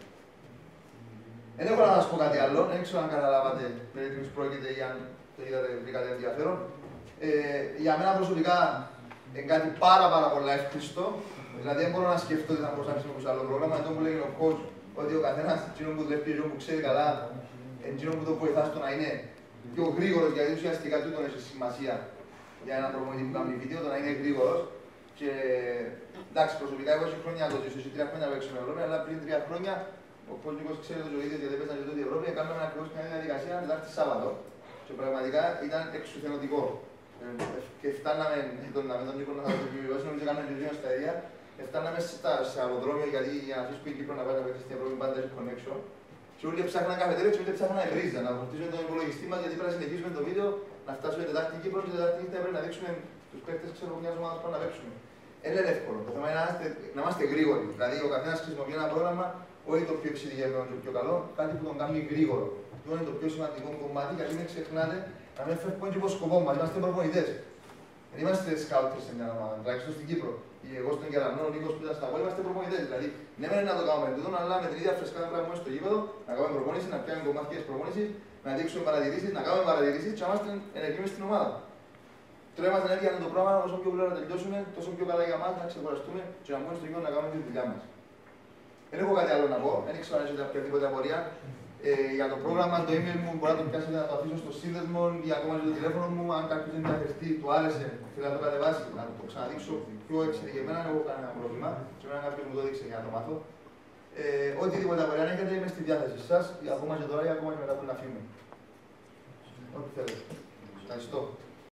Δεν έχω να σας πω κάτι άλλο, δεν ξέρω αν καταλάβατε περί τίνος πρόκειται ή αν το είδατε, βρήκατε ενδιαφέρον. Ε, για μένα προσωπικά είναι κάτι πάρα, πάρα πολύ εύκριστο. Δηλαδή δεν μπορώ να σκεφτώ ότι θα μπορούσα να χρησιμοποιήσω άλλο πρόγραμμα. Εδώ μου λέει ο coach ότι ο καθένας εκείνο που δουλεύει, εκείνο που ξέρει καλά, εκείνο που το βοηθά στο να είναι πιο γρήγορος, γιατί ουσιαστικά τούτο έχει σημασία για έναν προπονητή που κάνει βίντεο, το να είναι γρήγορος. Και εντάξει, προσωπικά εγώ έχω χρόνια να το ζήσω, έχω τρία χρόνια να παίξω με Ευρώπη, αλλά πριν τρία χρόνια ο Νίκος ξέρει το ίδιο, γιατί δεν παίζανε τότε η Ευρώπη, κάναμε ακριβώς μια διαδικασία Τετάρτη Σάββατο. Και πραγματικά ήταν εξουθενωτικό. Και φτάναμε, με τον Νίκο να το επιβιβάσω, νομίζω κάναμε και δύο σταδία. Φτάναμε σε αεροδρόμιο, γιατί για να αφήσει που η Κύπρο να πάει να παίξει στην Ευρώπη πάντα έχει connection. Και όλοι ψάχναν καφετέρια και όλοι ψάχναν γκρίζα, να φορτίζουν τον υπολογιστή μας, γιατί πρέπει να συνεχίσουμε το βίντεο, να φτάσουμε Τετάρτη Κύπρο και Τετάρτη νύχτα πρέπει να δείξουμε τους παίκτες μιας ομάδας που να παίξουμε. Είναι εύκολο. Το θέμα είναι να είμαστε γρήγοροι. Δηλαδή, ο καθένας χρησιμοποιεί ένα πρόγραμμα, όχι το πιο εξειδικευμένο και το πιο καλό, κάτι που τον κάνει γρήγορο. Αυτό είναι το πιο σημαντικό κομμάτι, γιατί μην ξεχνάτε να μην φεύγουμε και από το σκοπό μας. Είμαστε προπονητές. Δεν είμαστε σκάουτες σε μια ομάδα, τουλάχιστον στην Κύπρο. Εγώ στον Κεραυνό, ο Νίκος που ήταν στα πόλη, είμαστε προπονητές. Δηλαδή, ναι, μεν να το κάνουμε τούτο, αλλά με την ίδια φρεσκάδα πράγμα μέσα στο γήπεδο, να κάνουμε προπονήσεις, να πιάνουμε κομμάτια προπονήσεις, να δείξουμε παρατηρήσεις, να κάνουμε παρατηρήσεις και να είμαστε ενεργοί στην ομάδα. Τρέμαστε να έρθει το πρόγραμμα, όσο πιο γρήγορα να τελειώσουμε, τόσο πιο καλά για μας, να ξεχωραστούμε και να μπούμε στο γήπεδο να κάνουμε τη δουλειά μας. Δεν έχω κάτι άλλο να πω, δεν ξέρω αν έχετε οποιαδήποτε απορία. Ε, για το πρόγραμμα, το email μου μπορεί να το πιάσετε, να το αφήσω στο σύνδεσμο ή ακόμα και το τηλέφωνο μου. Αν κάποιος δεν διαχειριστεί, του άρεσε, θέλει να το κατεβάσει, να το ξαναδείξω πιο εξειδικευμένα, δεν έχω κανένα πρόβλημα. Και πρέπει να κάποιος μου το δείξει για να το μάθω. Ε, οτιδήποτε απορία αν έχετε, είμαι στη διάθεση σας, ακόμα και τώρα ή ακόμα και μετά που να φύγουμε. Ό,τι θέλετε. Ευχαριστώ.